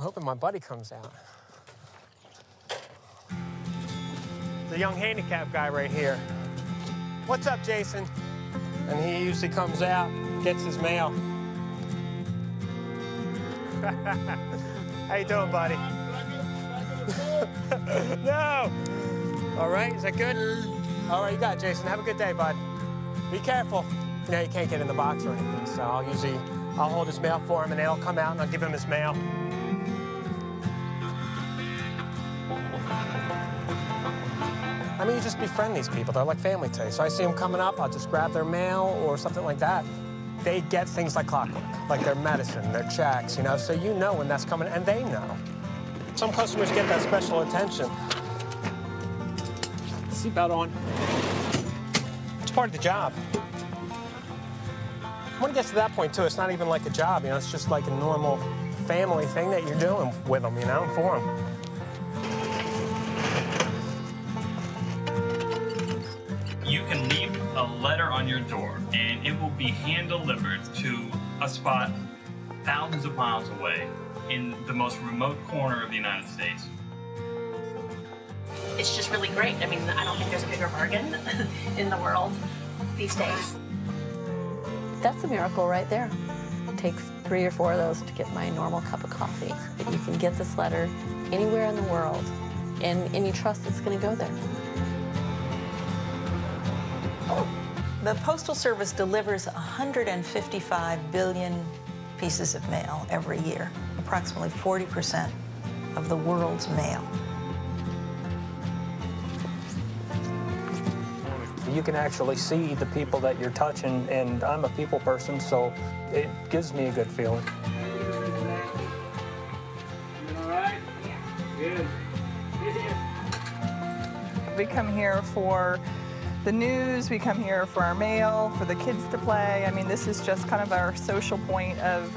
I'm hoping my buddy comes out. The young handicapped guy right here. What's up, Jason? And he usually comes out, gets his mail. How you doing, buddy? No! All right, is that good? All right, you got it, Jason. Have a good day, bud. Be careful. You know, you can't get in the box or anything, so I'll hold his mail for him, and they'll come out, and I'll give him his mail. I mean, you just befriend these people. They're like family to you. So I see them coming up, I'll just grab their mail or something like that. They get things like clockwork, like their medicine, their checks, you know, so you know when that's coming, and they know. Some customers get that special attention. Seatbelt on. It's part of the job. When it gets to that point, too, it's not even like a job, you know, it's just like a normal family thing that you're doing with them, you know, for them. You can leave a letter on your door, and it will be hand-delivered to a spot thousands of miles away in the most remote corner of the United States. It's just really great. I mean, I don't think there's a bigger bargain in the world these days. That's a miracle right there. It takes 3 or 4 of those to get my normal cup of coffee. But you can get this letter anywhere in the world, and you trust it's going to go there. The Postal Service delivers 155 billion pieces of mail every year, approximately 40% of the world's mail. You can actually see the people that you're touching, and I'm a people person, so it gives me a good feeling. You all right? Good. We come here for the news, we come here for our mail, for the kids to play. I mean, this is just kind of our social point of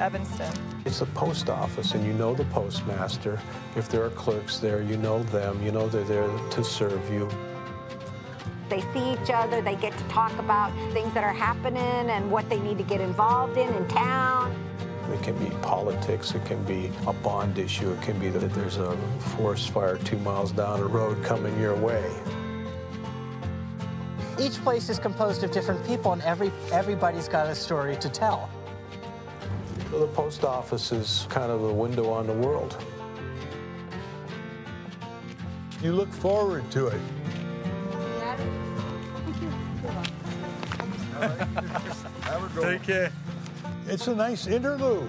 Evanston. It's a post office, and you know the postmaster. If there are clerks there, you know them. You know they're there to serve you. They see each other. They get to talk about things that are happening and what they need to get involved in town. It can be politics, it can be a bond issue, it can be that there's a forest fire 2 miles down the road coming your way. Each place is composed of different people, and everybody's got a story to tell. The post office is kind of a window on the world. You look forward to it. Take care. It's a nice interlude.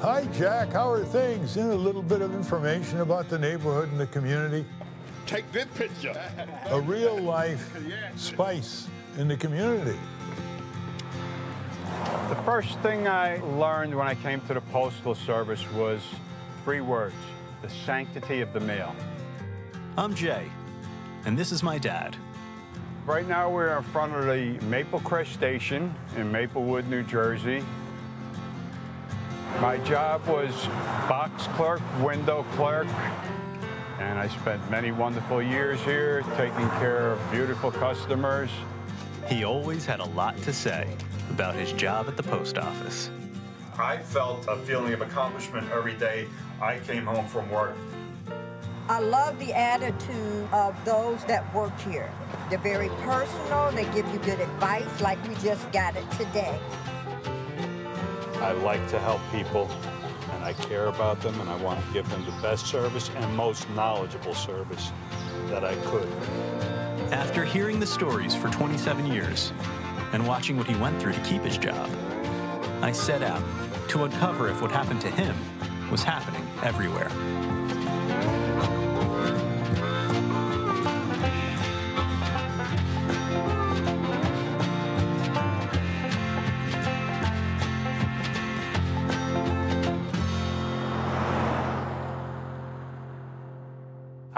Hi, Jack, how are things? And a little bit of information about the neighborhood and the community. Take this picture. A real life spice in the community. The first thing I learned when I came to the Postal Service was 3 words, the sanctity of the mail. I'm Jay, and this is my dad. Right now we're in front of the Maple Crest Station in Maplewood, New Jersey. My job was box clerk, window clerk. And I spent many wonderful years here, taking care of beautiful customers. He always had a lot to say about his job at the post office. I felt a feeling of accomplishment every day I came home from work. I love the attitude of those that work here. They're very personal, they give you good advice, like we just got it today. I like to help people. And I care about them, and I want to give them the best service and most knowledgeable service that I could. After hearing the stories for 27 years and watching what he went through to keep his job, I set out to uncover if what happened to him was happening everywhere.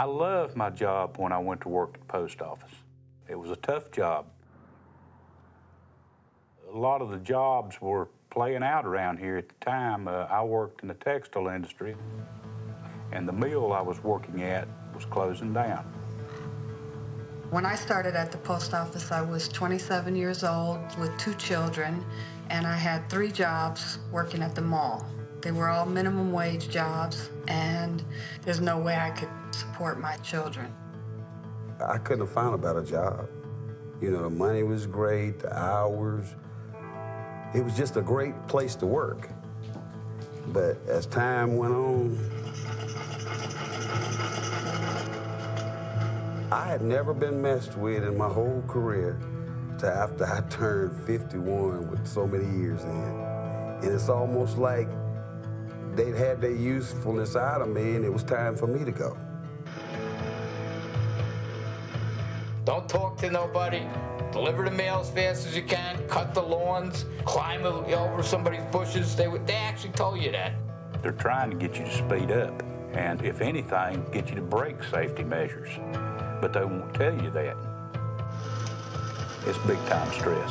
I loved my job when I went to work at the post office. It was a tough job. A lot of the jobs were playing out around here at the time. I worked in the textile industry, and the mill I was working at was closing down. When I started at the post office, I was 27 years old with 2 children, and I had 3 jobs working at the mall. They were all minimum wage jobs, and there's no way I could support my children. I couldn't have found a better job. You know, the money was great, the hours. It was just a great place to work. But as time went on, I had never been messed with in my whole career till after I turned 51 with so many years in. And it's almost like they'd had their usefulness out of me and it was time for me to go. Don't talk to nobody. Deliver the mail as fast as you can, cut the lawns, climb over somebody's bushes. They actually told you that. They're trying to get you to speed up and, if anything, get you to break safety measures. But they won't tell you that. It's big-time stress.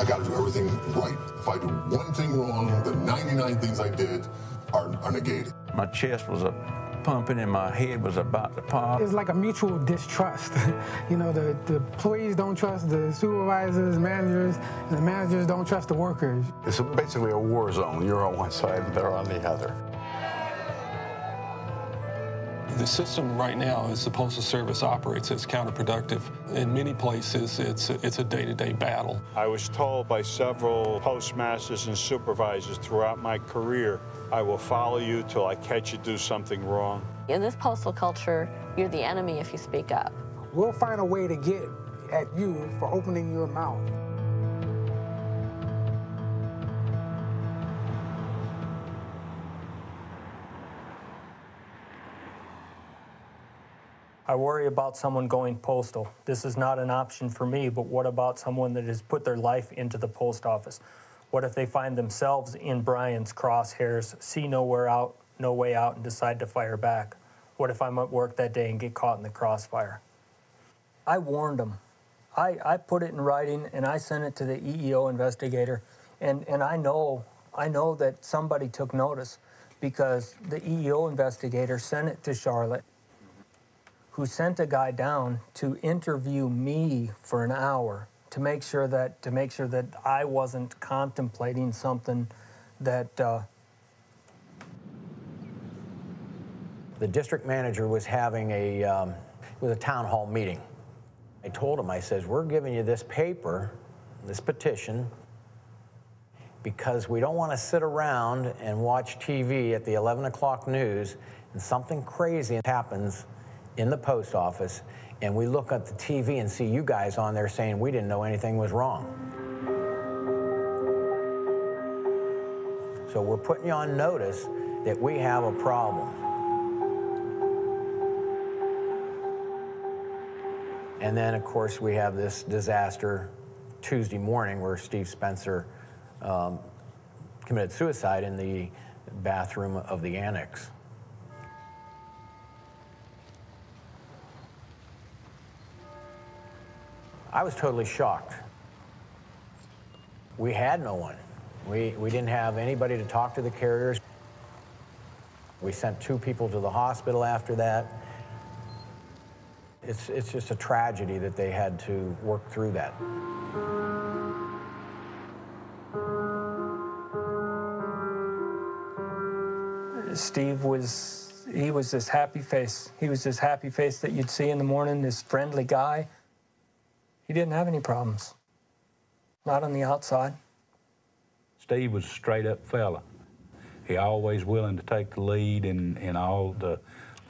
I got to do everything right. If I do one thing wrong, the 99 things I did are negated. My chest was pumping and my head was about to pop. It's like a mutual distrust. You know, the employees don't trust the supervisors, managers, and the managers don't trust the workers. It's basically a war zone. You're on one side and they're on the other. The system right now, as the Postal Service operates, is counterproductive. In many places, it's a day-to-day battle. I was told by several postmasters and supervisors throughout my career, I will follow you till I catch you do something wrong. In this postal culture, you're the enemy if you speak up. We'll find a way to get at you for opening your mouth. I worry about someone going postal. This is not an option for me, but what about someone that has put their life into the post office? What if they find themselves in Brian's crosshairs, see no way out, and decide to fire back? What if I'm at work that day and get caught in the crossfire? I warned them. I put it in writing, and I sent it to the EEO investigator, and I know that somebody took notice because the EEO investigator sent it to Charlotte, who sent a guy down to interview me for an hour to make sure that I wasn't contemplating something that. The district manager was having a town hall meeting. I told him, I says, we're giving you this paper, this petition, because we don't want to sit around and watch TV at the 11 o'clock news and something crazy happens in the post office, and we look at the TV and see you guys on there saying we didn't know anything was wrong. So we're putting you on notice that we have a problem. And then, of course, we have this disaster Tuesday morning where Steve Spencer committed suicide in the bathroom of the annex. I was totally shocked. We had no one. We didn't have anybody to talk to the carriers. We sent two people to the hospital after that. It's just a tragedy that they had to work through that. Steve was, he was this happy face. He was this happy face that you'd see in the morning, this friendly guy. He didn't have any problems, not on the outside. Steve was a straight-up fella. He always willing to take the lead in all the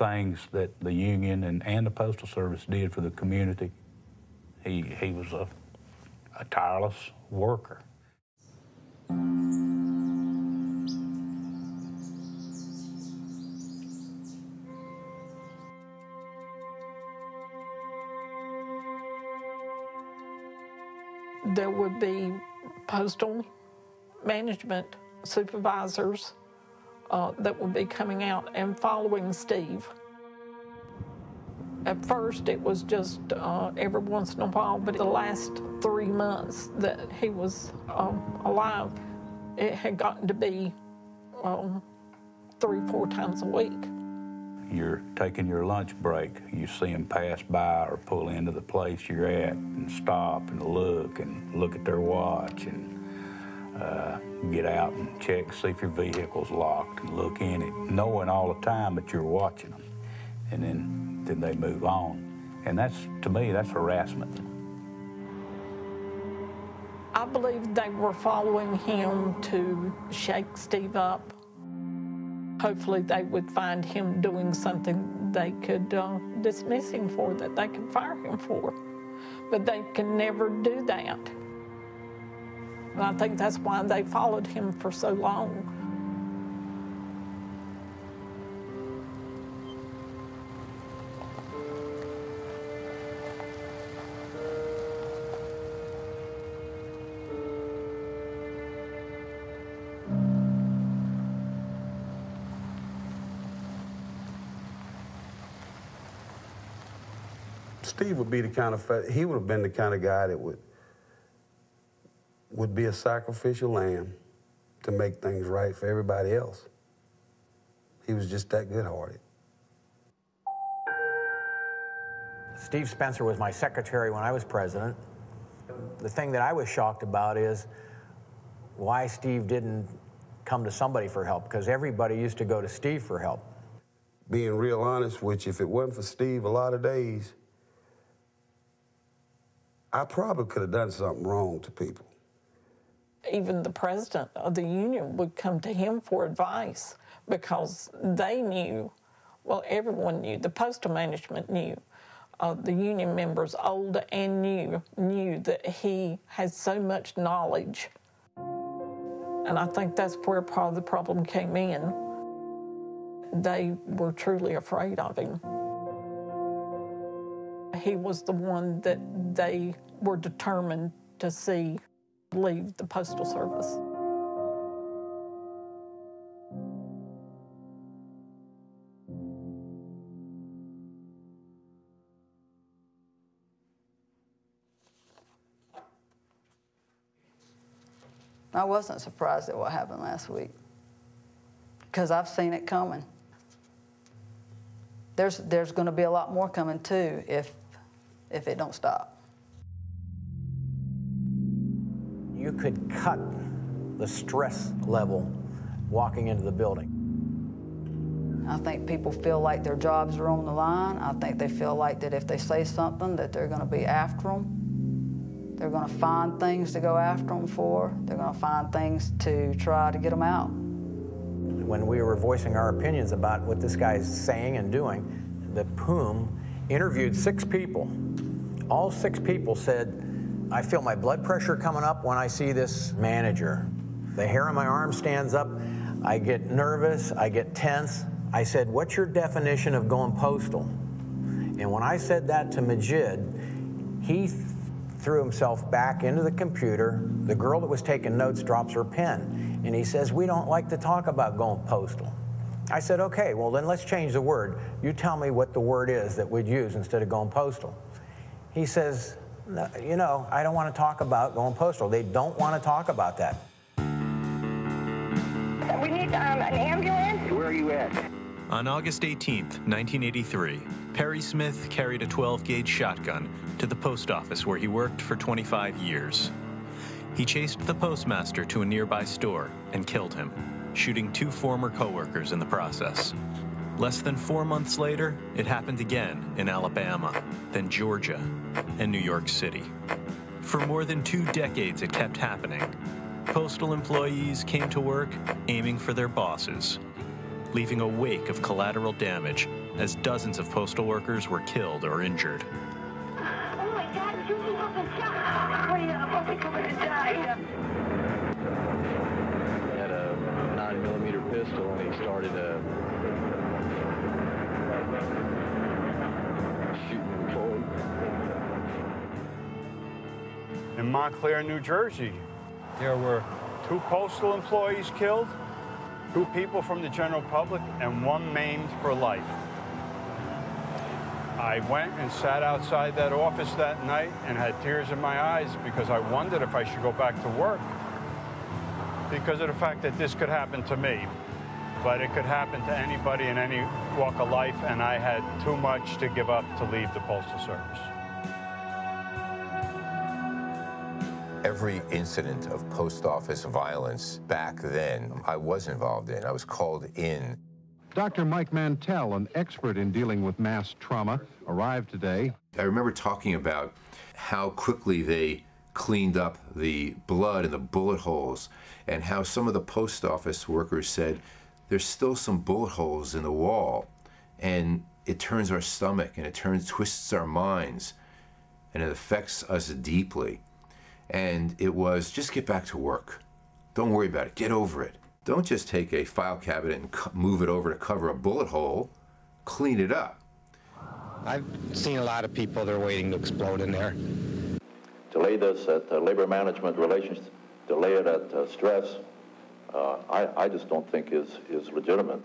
things that the union and the Postal Service did for the community. He was a tireless worker. There would be postal management supervisors that would be coming out and following Steve. At first, it was just every once in a while, but the last 3 months that he was alive, it had gotten to be 3 or 4 times a week. You're taking your lunch break, you see them pass by or pull into the place you're at and stop and look at their watch and get out and check, see if your vehicle's locked, and look in it, knowing all the time that you're watching them. And then they move on. And that's, to me, that's harassment. I believe they were following him to shake Steve up. Hopefully they would find him doing something they could dismiss him for, that they could fire him for. But they can never do that. And I think that's why they followed him for so long. Steve would be the kind of, he would have been the kind of guy that would be a sacrificial lamb to make things right for everybody else. He was just that good-hearted. Steve Spencer was my secretary when I was president. The thing that I was shocked about is why Steve didn't come to somebody for help, because everybody used to go to Steve for help. Being real honest, which if it wasn't for Steve, a lot of days, I probably could have done something wrong to people. Even the president of the union would come to him for advice because they knew, well, everyone knew, the postal management knew, the union members, old and new, knew that he had so much knowledge. And I think that's where part of the problem came in. They were truly afraid of him. He was the one that they were determined to see leave the Postal Service. I wasn't surprised at what happened last week, because I've seen it coming. There's going to be a lot more coming, too, if it don't stop. You could cut the stress level walking into the building. I think people feel like their jobs are on the line. I think they feel like that if they say something that they're going to be after them. They're going to find things to go after them for. They're going to find things to try to get them out. When we were voicing our opinions about what this guy's saying and doing, the PUM interviewed 6 people. All 6 people said, I feel my blood pressure coming up when I see this manager. The hair on my arm stands up. I get nervous. I get tense. I said, what's your definition of going postal? And when I said that to Majid, he threw himself back into the computer. The girl that was taking notes drops her pen. And he says, we don't like to talk about going postal. I said, okay, well, then let's change the word. You tell me what the word is that we'd use instead of going postal. He says, no, you know, I don't want to talk about going postal. They don't want to talk about that. We need an ambulance. Where are you at? On August 18th, 1983, Perry Smith carried a 12-gauge shotgun to the post office where he worked for 25 years. He chased the postmaster to a nearby store and killed him, shooting 2 former co-workers in the process. Less than 4 months later, it happened again in Alabama, then Georgia, and New York City. For more than 2 decades, it kept happening. Postal employees came to work aiming for their bosses, leaving a wake of collateral damage as dozens of postal workers were killed or injured. Oh my God, you fucking shot! Hurry up, I think I'm gonna die. He had a 9mm pistol and he started shooting forward. In Montclair, New Jersey, there were 2 postal employees killed, 2 people from the general public, and 1 maimed for life. I went and sat outside that office that night and had tears in my eyes because I wondered if I should go back to work because of the fact that this could happen to me. But it could happen to anybody in any walk of life, and I had too much to give up to leave the Postal Service. Every incident of post office violence back then, I was involved in. I was called in. Dr. Mike Mantel, an expert in dealing with mass trauma, arrived today. I remember talking about how quickly they cleaned up the blood and the bullet holes, and how some of the post office workers said, there's still some bullet holes in the wall, and it turns our stomach, and it twists our minds, and it affects us deeply. And it was, just get back to work. Don't worry about it, get over it. Don't just take a file cabinet and move it over to cover a bullet hole, clean it up. I've seen a lot of people that are waiting to explode in there. Delay this at labor management relations, delay it at stress, I just don't think is legitimate.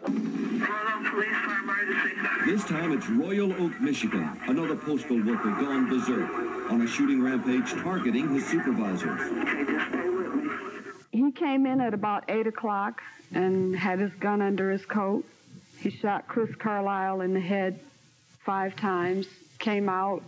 This time it's Royal Oak, Michigan, another postal worker gone berserk on a shooting rampage targeting his supervisors. He came in at about 8 o'clock and had his gun under his coat. He shot Chris Carlisle in the head 5 times, came out,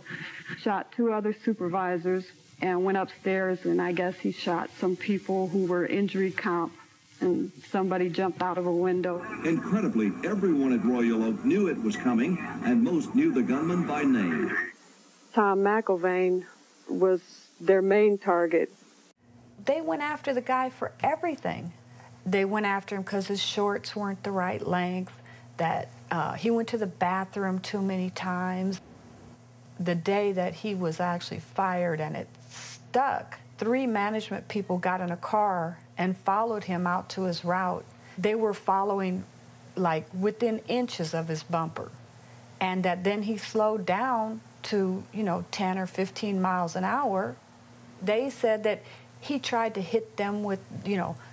shot 2 other supervisors, and went upstairs, and I guess he shot some people who were injury comp, and somebody jumped out of a window. Incredibly, everyone at Royal Oak knew it was coming, and most knew the gunman by name. Tom McElvain was their main target. They went after the guy for everything. They went after him because his shorts weren't the right length, that he went to the bathroom too many times. The day that he was actually fired and it stuck, 3 management people got in a car and followed him out to his route. They were following, like, within inches of his bumper. And that then he slowed down to, 10 or 15 miles an hour. They said that he tried to hit them with,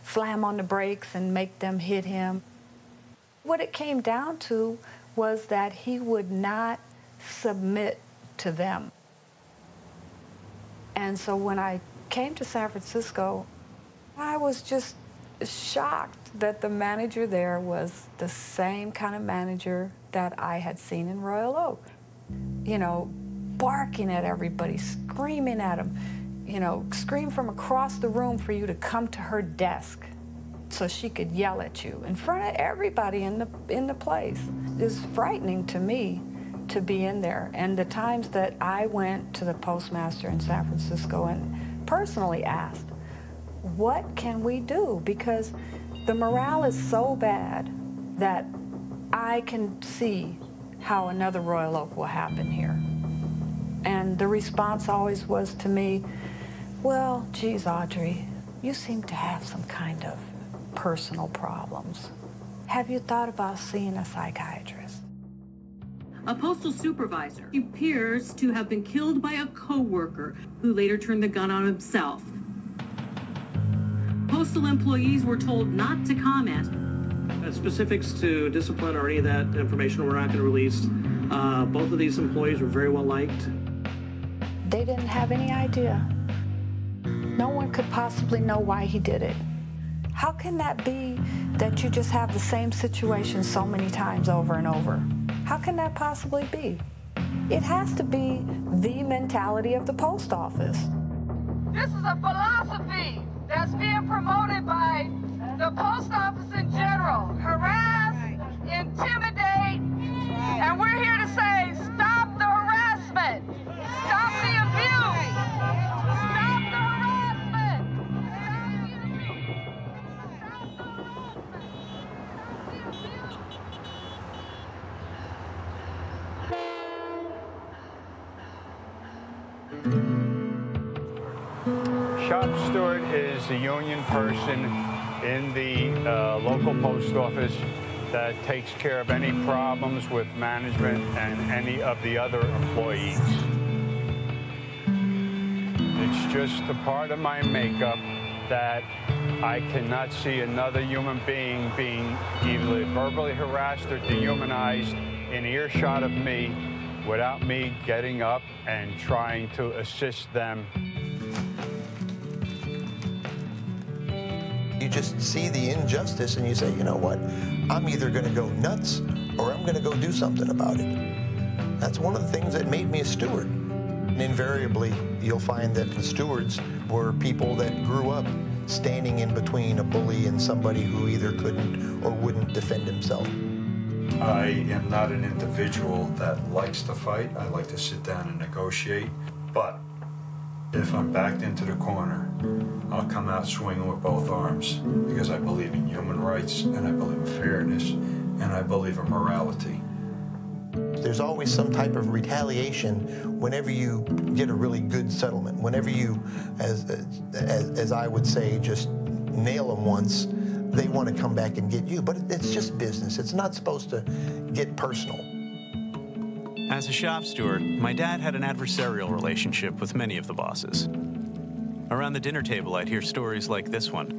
slam on the brakes and make them hit him. What it came down to was that he would not submit to them. And so when I came to San Francisco, I was just shocked that the manager there was the same kind of manager that I had seen in Royal Oak. Barking at everybody, screaming at them, scream from across the room for you to come to her desk so she could yell at you in front of everybody in the place. It was frightening to me to be in there. And the times that I went to the postmaster in San Francisco and personally asked, what can we do? Because the morale is so bad that I can see how another Royal Oak will happen here. And the response always was to me, well, geez, Audrey, you seem to have some kind of personal problems. Have you thought about seeing a psychiatrist? A postal supervisor appears to have been killed by a co-worker who later turned the gun on himself. Postal employees were told not to comment. Specifics to discipline or any of that information we're not going to release. Both of these employees were very well liked. They didn't have any idea. No one could possibly know why he did it. How can that be that you just have the same situation so many times over and over? How can that possibly be? It has to be the mentality of the post office. This is a philosophy that's being promoted by the post office in general. Harass, intimidate, and we're here to say stop the harassment, stop the abuse, stop the harassment. Shop steward is the union person in the local post office that takes care of any problems with management and any of the other employees. It's just a part of my makeup that I cannot see another human being being either verbally harassed or dehumanized in earshot of me without me getting up and trying to assist them. You just see the injustice and you say, you know what, I'm either going to go nuts or I'm going to go do something about it. That's one of the things that made me a steward. Invariably, you'll find that the stewards were people that grew up standing in between a bully and somebody who either couldn't or wouldn't defend himself. I am not an individual that likes to fight. I like to sit down and negotiate. But if I'm backed into the corner, I'll come out swinging with both arms because I believe in human rights, and I believe in fairness, and I believe in morality. There's always some type of retaliation whenever you get a really good settlement. Whenever you, as I would say, just nail them once, they want to come back and get you. But it's just business. It's not supposed to get personal. As a shop steward, my dad had an adversarial relationship with many of the bosses. Around the dinner table, I'd hear stories like this one.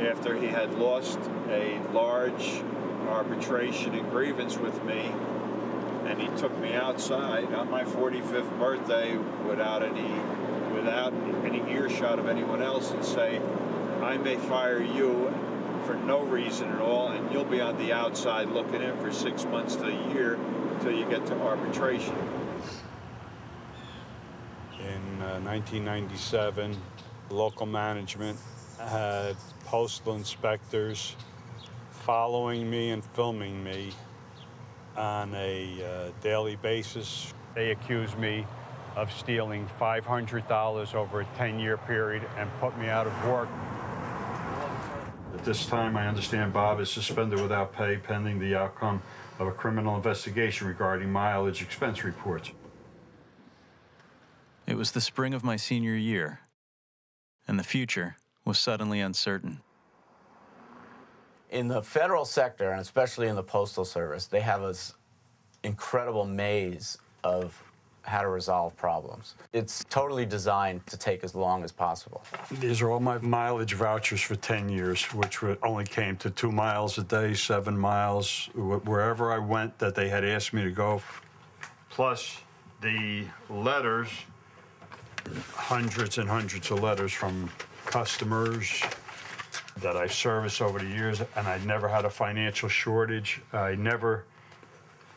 After he had lost a large arbitration and grievance with me, and he took me outside on my 45th birthday without any earshot of anyone else and say, I may fire you for no reason at all, and you'll be on the outside looking in for 6 months to a year until you get to arbitration. In 1997, local management had postal inspectors following me and filming me on a daily basis. They accused me of stealing $500 over a 10-year period and put me out of work. At this time, I understand Bob is suspended without pay pending the outcome of a criminal investigation regarding mileage expense reports. It was the spring of my senior year, and the future was suddenly uncertain. In the federal sector, and especially in the Postal Service, they have this incredible maze of how to resolve problems. It's totally designed to take as long as possible. These are all my mileage vouchers for 10 years, which only came to 2 miles a day, 7 miles, wherever I went that they had asked me to go. Plus the letters, hundreds and hundreds of letters from customers that I've serviced over the years, and I never had a financial shortage. I never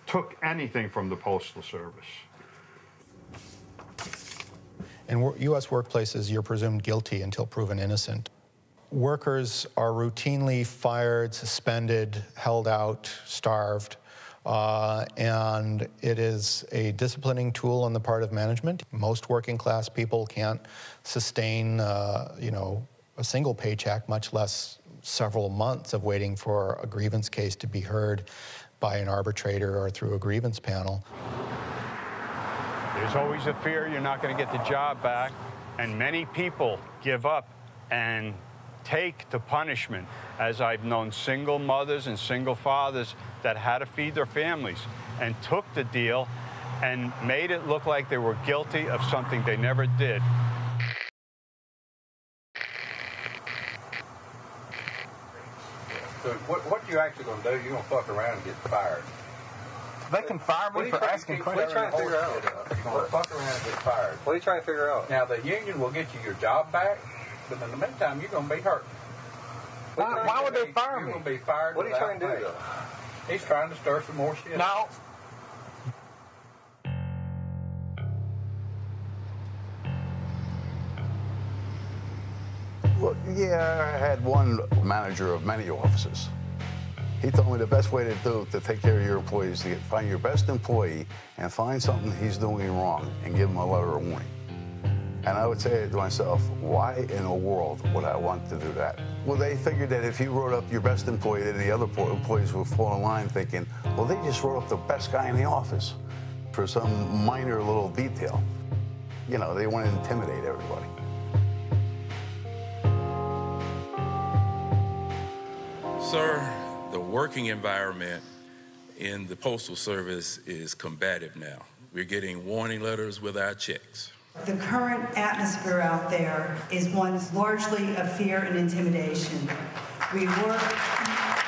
took anything from the Postal Service. In U.S. workplaces, you're presumed guilty until proven innocent. Workers are routinely fired, suspended, held out, starved, and it is a disciplining tool on the part of management. Most working class people can't sustain, you know, a single paycheck, much less several months of waiting for a grievance case to be heard by an arbitrator or through a grievance panel. There's always a fear you're not going to get the job back, and many people give up and take to punishment, as I've known single mothers and single fathers that had to feed their families and took the deal and made it look like they were guilty of something they never did. So what are you actually going to do? You're going to fuck around and get fired. They can fire me for asking questions. What are you trying to figure out? You're going to fuck around and get fired. What are you trying to figure out? Now, the union will get you your job back, but in the meantime, you're going to be hurt. Why would they fire me? You're going to be fired. What are you trying to do, though? He's trying to stir some more shit. No. Well, yeah, I had one manager of many offices. He told me the best way to take care of your employees is to find your best employee and find something he's doing wrong and give him a letter of warning. And I would say to myself, why in the world would I want to do that? Well, they figured that if you wrote up your best employee, then the other employees would fall in line thinking, well, they just wrote up the best guy in the office for some minor little detail. You know, they want to intimidate everybody. Sir, the working environment in the Postal Service is combative now. We're getting warning letters with our checks. The current atmosphere out there is one largely of fear and intimidation. We work,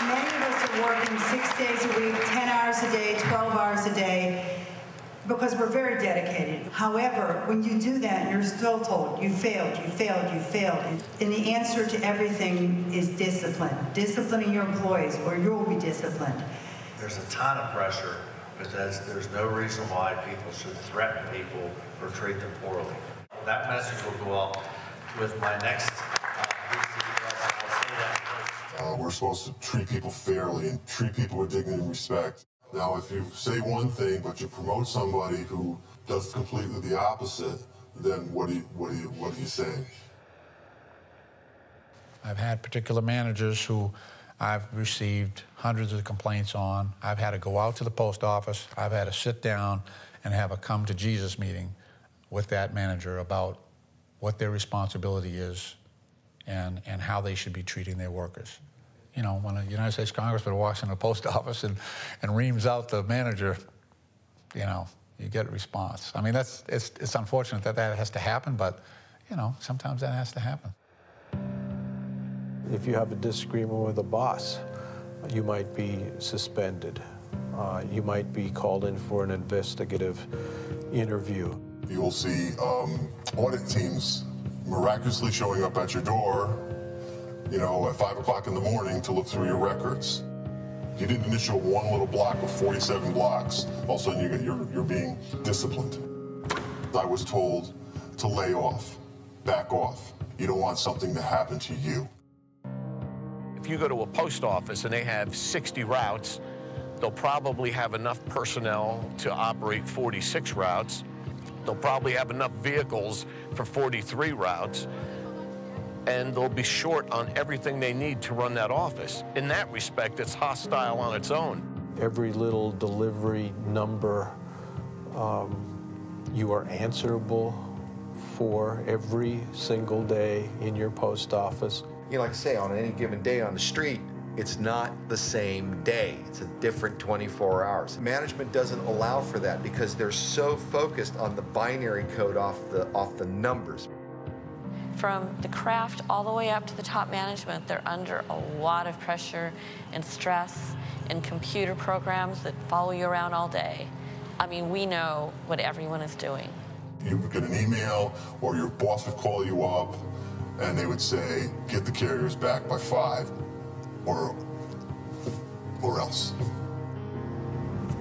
many of us are working 6 days a week, 10 hours a day, 12 hours a day, because we're very dedicated. However, when you do that, you're still told, you failed, you failed, you failed. And the answer to everything is discipline. Disciplining your employees, or you will be disciplined. There's a ton of pressure but there's no reason why people should threaten people or treat them poorly. That message will go out with my next we're supposed to treat people fairly and treat people with dignity and respect. Now, if you say one thing, but you promote somebody who does completely the opposite, then what are you saying? I've had particular managers who I've received hundreds of complaints on. I've had to go out to the post office. I've had to sit down and have a come to Jesus meeting with that manager about what their responsibility is and how they should be treating their workers. You know, when a United States congressman walks into the post office and reams out the manager, you know, you get a response. I mean, it's unfortunate that that has to happen, but, you know, sometimes that has to happen. If you have a disagreement with a boss, you might be suspended. You might be called in for an investigative interview. You'll see audit teams miraculously showing up at your door, you know, at 5 o'clock in the morning to look through your records. You didn't issue one little block of 47 blocks, all of a sudden you're being disciplined. I was told to lay off, back off. You don't want something to happen to you. If you go to a post office and they have 60 routes, they'll probably have enough personnel to operate 46 routes. They'll probably have enough vehicles for 43 routes. And they'll be short on everything they need to run that office. In that respect, it's hostile on its own. Every little delivery number, you are answerable for every single day in your post office. You know, like I say, on any given day on the street, it's not the same day. It's a different 24 hours. Management doesn't allow for that because they're so focused on the binary code off the numbers. From the craft all the way up to the top management, they're under a lot of pressure and stress and computer programs that follow you around all day. I mean, we know what everyone is doing. You would get an email or your boss would call you up and they would say, get the carriers back by 5 or else.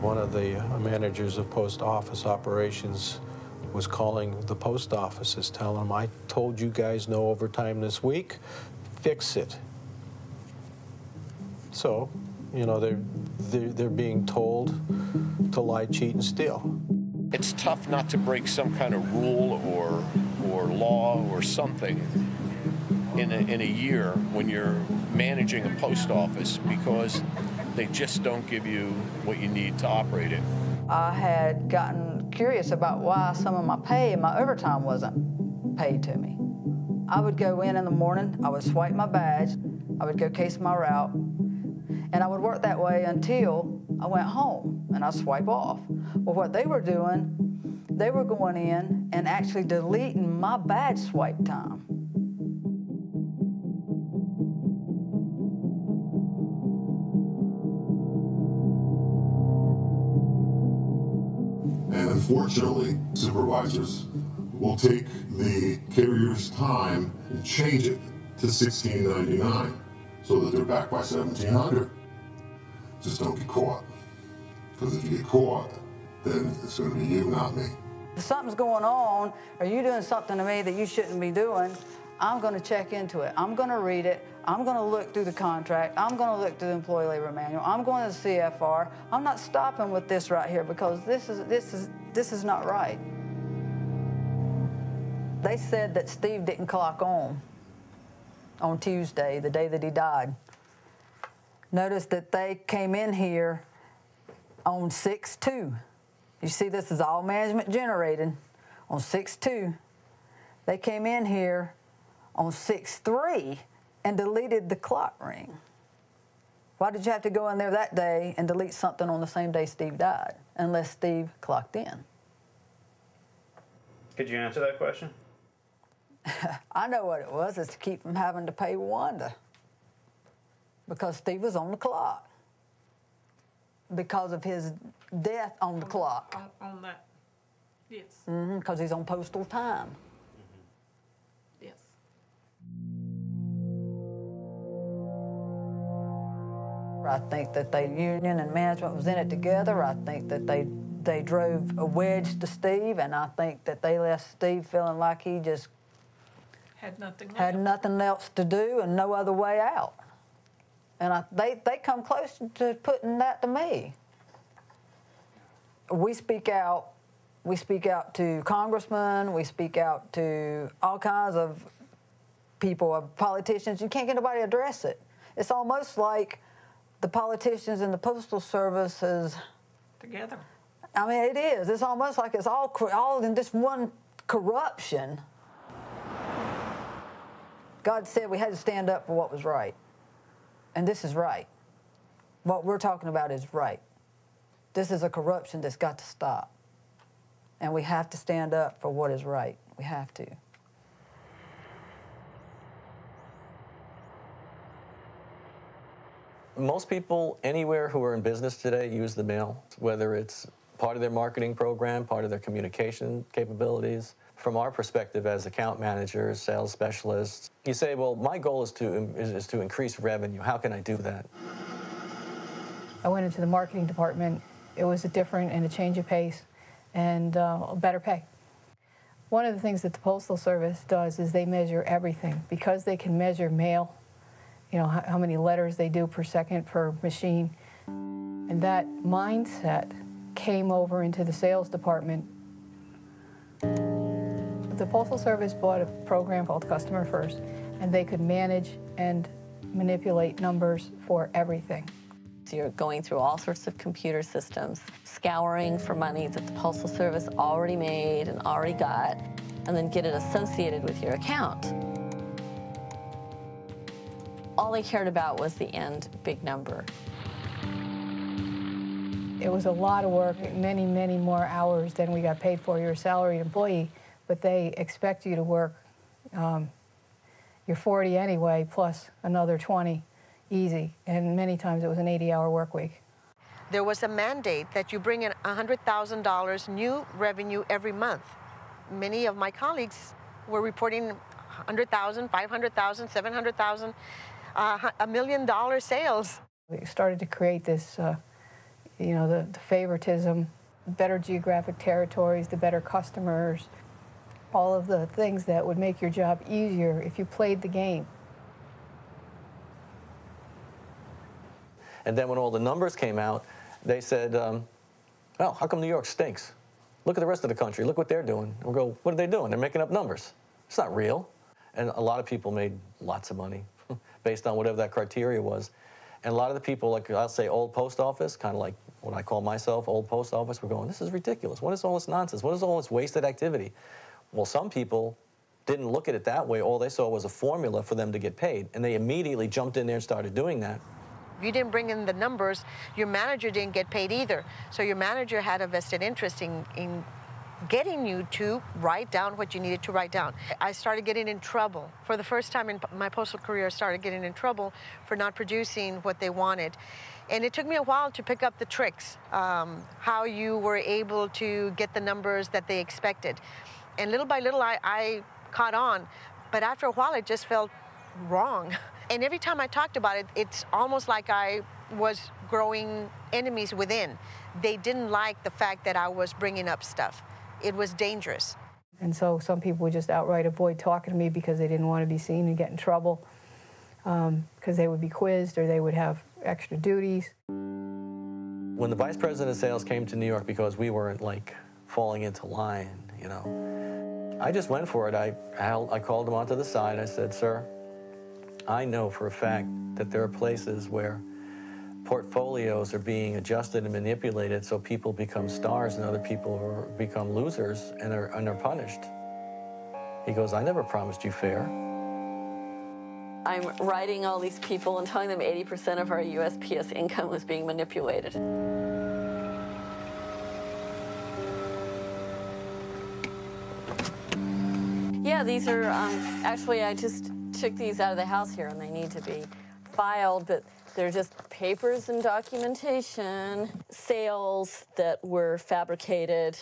One of the managers of post office operations was calling the post offices, telling them, I told you guys no overtime this week, fix it. So, you know, they're being told to lie, cheat, and steal. It's tough not to break some kind of rule or law or something in a year when you're managing a post office because they just don't give you what you need to operate it. I had gotten curious about why some of my pay and my overtime wasn't paid to me. I would go in the morning, I would swipe my badge, I would go case my route, and I would work that way until I went home and I swipe off. Well, what they were doing, they were going in and actually deleting my badge swipe time. Unfortunately, supervisors will take the carrier's time and change it to $16.99 so that they're back by $1,700. Just don't get caught, because if you get caught, then it's going to be you, not me. If something's going on, or you're doing something to me that you shouldn't be doing, I'm going to check into it. I'm going to read it. I'm going to look through the contract. I'm going to look through the employee labor manual. I'm going to the CFR. I'm not stopping with this right here because this is not right. They said that Steve didn't clock on Tuesday, the day that he died. Notice that they came in here on 6-2. You see, this is all management generated on 6-2. They came in here on 6-3. And deleted the clock ring. Why did you have to go in there that day and delete something on the same day Steve died, unless Steve clocked in? Could you answer that question? I know what it was. It's to keep from having to pay Wanda because Steve was on the clock because of his death on the clock. On that, yes. Mm-hmm, because he's on postal time. I think that the union and management was in it together. I think that they drove a wedge to Steve, and I think that they left Steve feeling like he just had nothing else to do and no other way out. And they come close to putting that to me. We speak out to congressmen, we speak out to all kinds of people, politicians. You can't get nobody to address it. It's almost like the politicians and the postal services together. I mean, it is. It's almost like it's all in this one corruption. God said we had to stand up for what was right. And this is right. What we're talking about is right. This is a corruption that's got to stop. And we have to stand up for what is right. We have to. Most people anywhere who are in business today use the mail, whether it's part of their marketing program, part of their communication capabilities. From our perspective as account managers, sales specialists, you say, well, my goal is to increase revenue. How can I do that? I went into the marketing department. It was a different and a change of pace and better pay. One of the things that the Postal Service does is they measure everything. Because they can measure mail, you know, how many letters they do per second per machine. And that mindset came over into the sales department. The Postal Service bought a program called Customer First, and they could manage and manipulate numbers for everything. So you're going through all sorts of computer systems, scouring for money that the Postal Service already made and already got, and then get it associated with your account. All they cared about was the end big number. It was a lot of work, many, many more hours than we got paid for. You're a salaried employee, but they expect you to work your 40 anyway, plus another 20, easy. And many times it was an 80-hour work week. There was a mandate that you bring in $100,000 new revenue every month. Many of my colleagues were reporting $100,000, $500,000, $700,000, $1 million sales. We started to create this, you know, the favoritism, better geographic territories, the better customers, all of the things that would make your job easier if you played the game. And then when all the numbers came out, they said, well, how come New York stinks? Look at the rest of the country. Look what they're doing. And we'll go, what are they doing? They're making up numbers. It's not real. And a lot of people made lots of money based on whatever that criteria was. And a lot of the people, like I'll say old post office, kind of like what I call myself, old post office, were going, this is ridiculous. What is all this nonsense? What is all this wasted activity? Well, some people didn't look at it that way. All they saw was a formula for them to get paid, and they immediately jumped in there and started doing that. If you didn't bring in the numbers, your manager didn't get paid either. So your manager had a vested interest in getting you to write down what you needed to write down. I started getting in trouble. For the first time in my postal career, I started getting in trouble for not producing what they wanted. And it took me a while to pick up the tricks, how you were able to get the numbers that they expected. And little by little, I caught on. But after a while, it just felt wrong. And every time I talked about it, it's almost like I was growing enemies within. They didn't like the fact that I was bringing up stuff. It was dangerous. And so some people would just outright avoid talking to me because they didn't want to be seen and get in trouble, because they would be quizzed or they would have extra duties. When the vice president of sales came to New York because we weren't, like, falling into line, you know, I just went for it. I called him onto the side. I said, sir, I know for a fact that there are places where portfolios are being adjusted and manipulated so people become stars and other people become losers and are punished. He goes, I never promised you fair. I'm writing all these people and telling them 80% of our USPS income was being manipulated. Yeah, these are, actually, I just took these out of the house here, and they need to be filed, but they're just papers and documentation, sales that were fabricated.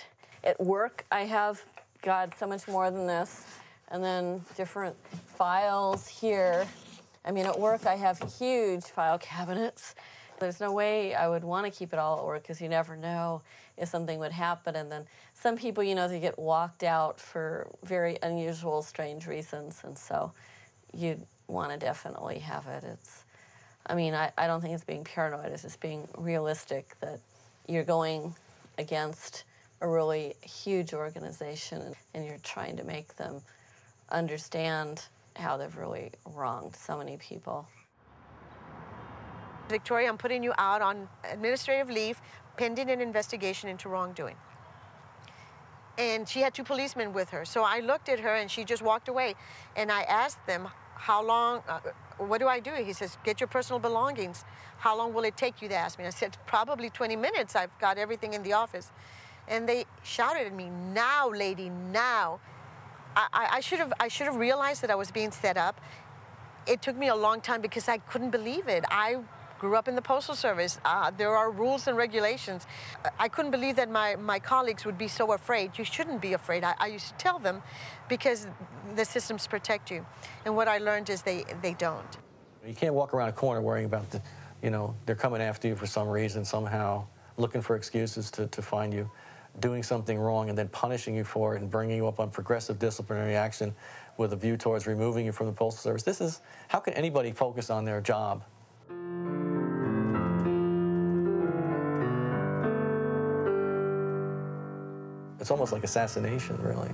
At work, I have, God, so much more than this, and then different files here. I mean, at work, I have huge file cabinets. There's no way I would want to keep it all at work because you never know if something would happen. And then some people, you know, they get walked out for very unusual, strange reasons. And so you'd want to definitely have it. It's, I mean, I don't think it's being paranoid. It's just being realistic that you're going against a really huge organization and you're trying to make them understand how they've really wronged so many people. Victoria, I'm putting you out on administrative leave, pending an investigation into wrongdoing. And she had two policemen with her. So I looked at her, and she just walked away. And I asked them, how long, what do I do? He says, get your personal belongings. How long will it take you to ask me? I said, probably 20 minutes. I've got everything in the office. And they shouted at me, now, lady, now. I should have realized that I was being set up. It took me a long time because I couldn't believe it. I grew up in the Postal Service. There are rules and regulations. I couldn't believe that my colleagues would be so afraid. You shouldn't be afraid. I used to tell them because the systems protect you. And what I learned is they don't. You can't walk around a corner worrying about, you know, they're coming after you for some reason somehow, looking for excuses to find you, doing something wrong and then punishing you for it and bringing you up on progressive disciplinary action with a view towards removing you from the Postal Service. This is, how can anybody focus on their job? It's almost like assassination, really.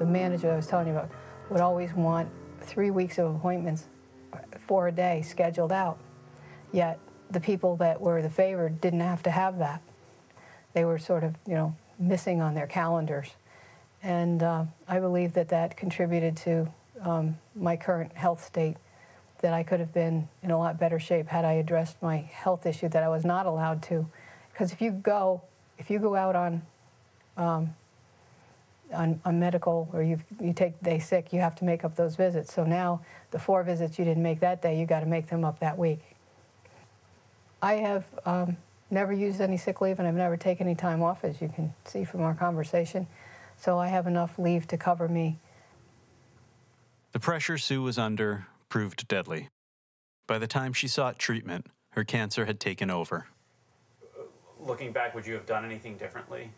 The manager I was telling you about would always want 3 weeks of appointments, 4 a day, scheduled out, yet the people that were the favored didn't have to have that. They were sort of, you know, missing on their calendars. And I believe that that contributed to my current health state, that I could have been in a lot better shape had I addressed my health issue that I was not allowed to. Because if you go out on medical or you take day sick, you have to make up those visits. So now the 4 visits you didn't make that day, you got to make them up that week. I have never used any sick leave, and I've never taken any time off, as you can see from our conversation. So I have enough leave to cover me. The pressure Sue was under proved deadly. By the time she sought treatment, her cancer had taken over. Looking back, would you have done anything differently?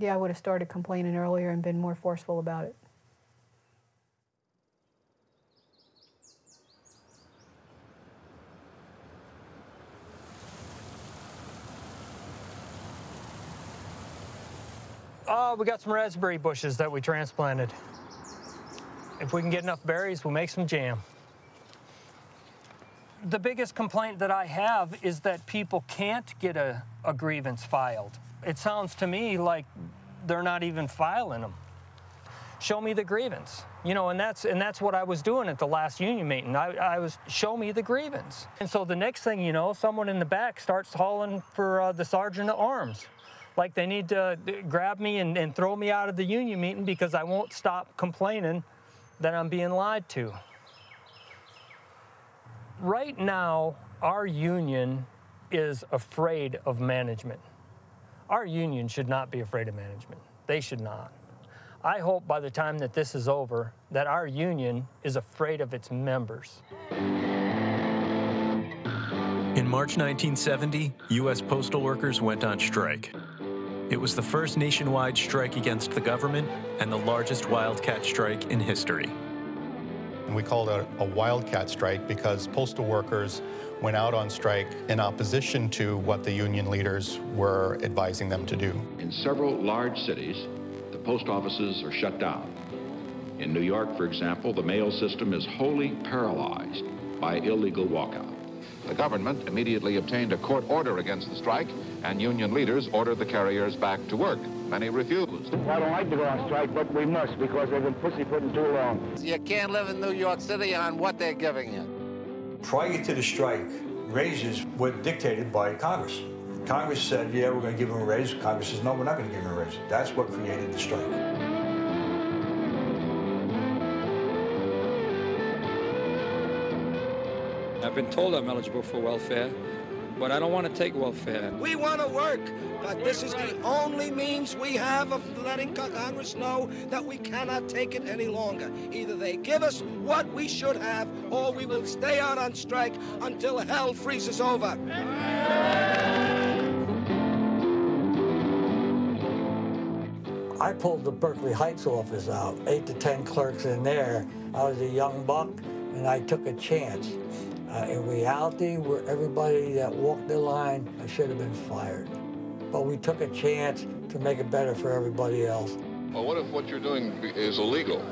Yeah, I would have started complaining earlier and been more forceful about it. We got some raspberry bushes that we transplanted. If we can get enough berries, we'll make some jam. The biggest complaint that I have is that people can't get a grievance filed. It sounds to me like they're not even filing them. Show me the grievance. You know, and that's what I was doing at the last union meeting. I was, show me the grievance. And so the next thing you know, someone in the back starts hauling for the sergeant at arms. Like they need to grab me and throw me out of the union meeting because I won't stop complaining that I'm being lied to. Right now, our union is afraid of management. Our union should not be afraid of management. They should not. I hope by the time that this is over, that our union is afraid of its members. In March 1970, U.S. postal workers went on strike. It was the first nationwide strike against the government and the largest wildcat strike in history. We called it a wildcat strike because postal workers went out on strike in opposition to what the union leaders were advising them to do. In several large cities, the post offices are shut down. In New York, for example, the mail system is wholly paralyzed by illegal walkout. The government immediately obtained a court order against the strike, and union leaders ordered the carriers back to work. Many refused. I don't like to go on strike, but we must because they've been pussyfooting too long. You can't live in New York City on what they're giving you. Prior to the strike, raises were dictated by Congress. Congress said, yeah, we're going to give them a raise. Congress says, no, we're not going to give them a raise. That's what created the strike. I've been told I'm eligible for welfare, but I don't want to take welfare. We want to work, but this is the only means we have of letting Congress know that we cannot take it any longer. Either they give us what we should have, or we will stay out on strike until hell freezes over. I pulled the Berkeley Heights office out, 8 to 10 clerks in there. I was a young buck, and I took a chance. In reality, where everybody that walked the line, I should have been fired. But we took a chance to make it better for everybody else. Well, what if what you're doing is illegal?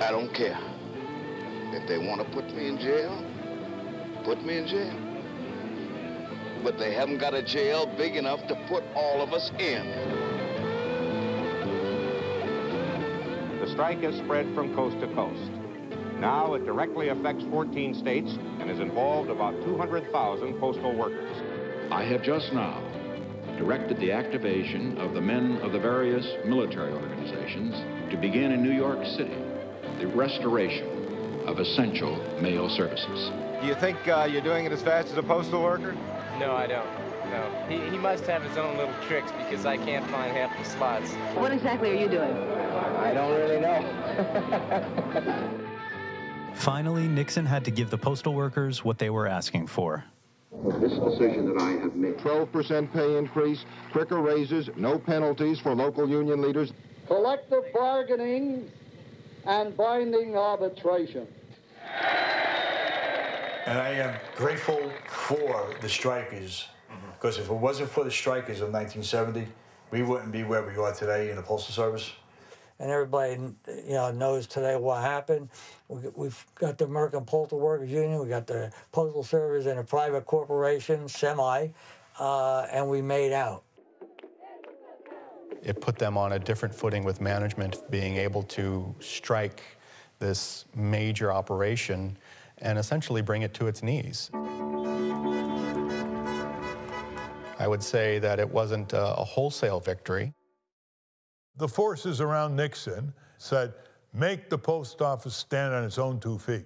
I don't care. If they want to put me in jail, put me in jail. But they haven't got a jail big enough to put all of us in. The strike has spread from coast to coast. Now it directly affects 14 states and has involved about 200,000 postal workers. I have just now directed the activation of the men of the various military organizations to begin in New York City the restoration of essential mail services. Do you think you're doing it as fast as a postal worker? No, I don't. No. He must have his own little tricks because I can't find half the slots. What exactly are you doing? I don't really know. Finally, Nixon had to give the postal workers what they were asking for. This decision that I have made. 12% pay increase, quicker raises, no penalties for local union leaders. Collective bargaining and binding arbitration. And I am grateful for the strikers, because if it wasn't for the strikers in 1970, we wouldn't be where we are today in the Postal Service. And everybody, you know, knows today what happened. We've got the American Postal Workers Union, we got the Postal Service and a private corporation, semi, and we made out. It put them on a different footing with management, being able to strike this major operation and essentially bring it to its knees. I would say that it wasn't a wholesale victory. The forces around Nixon said, make the post office stand on its own 2 feet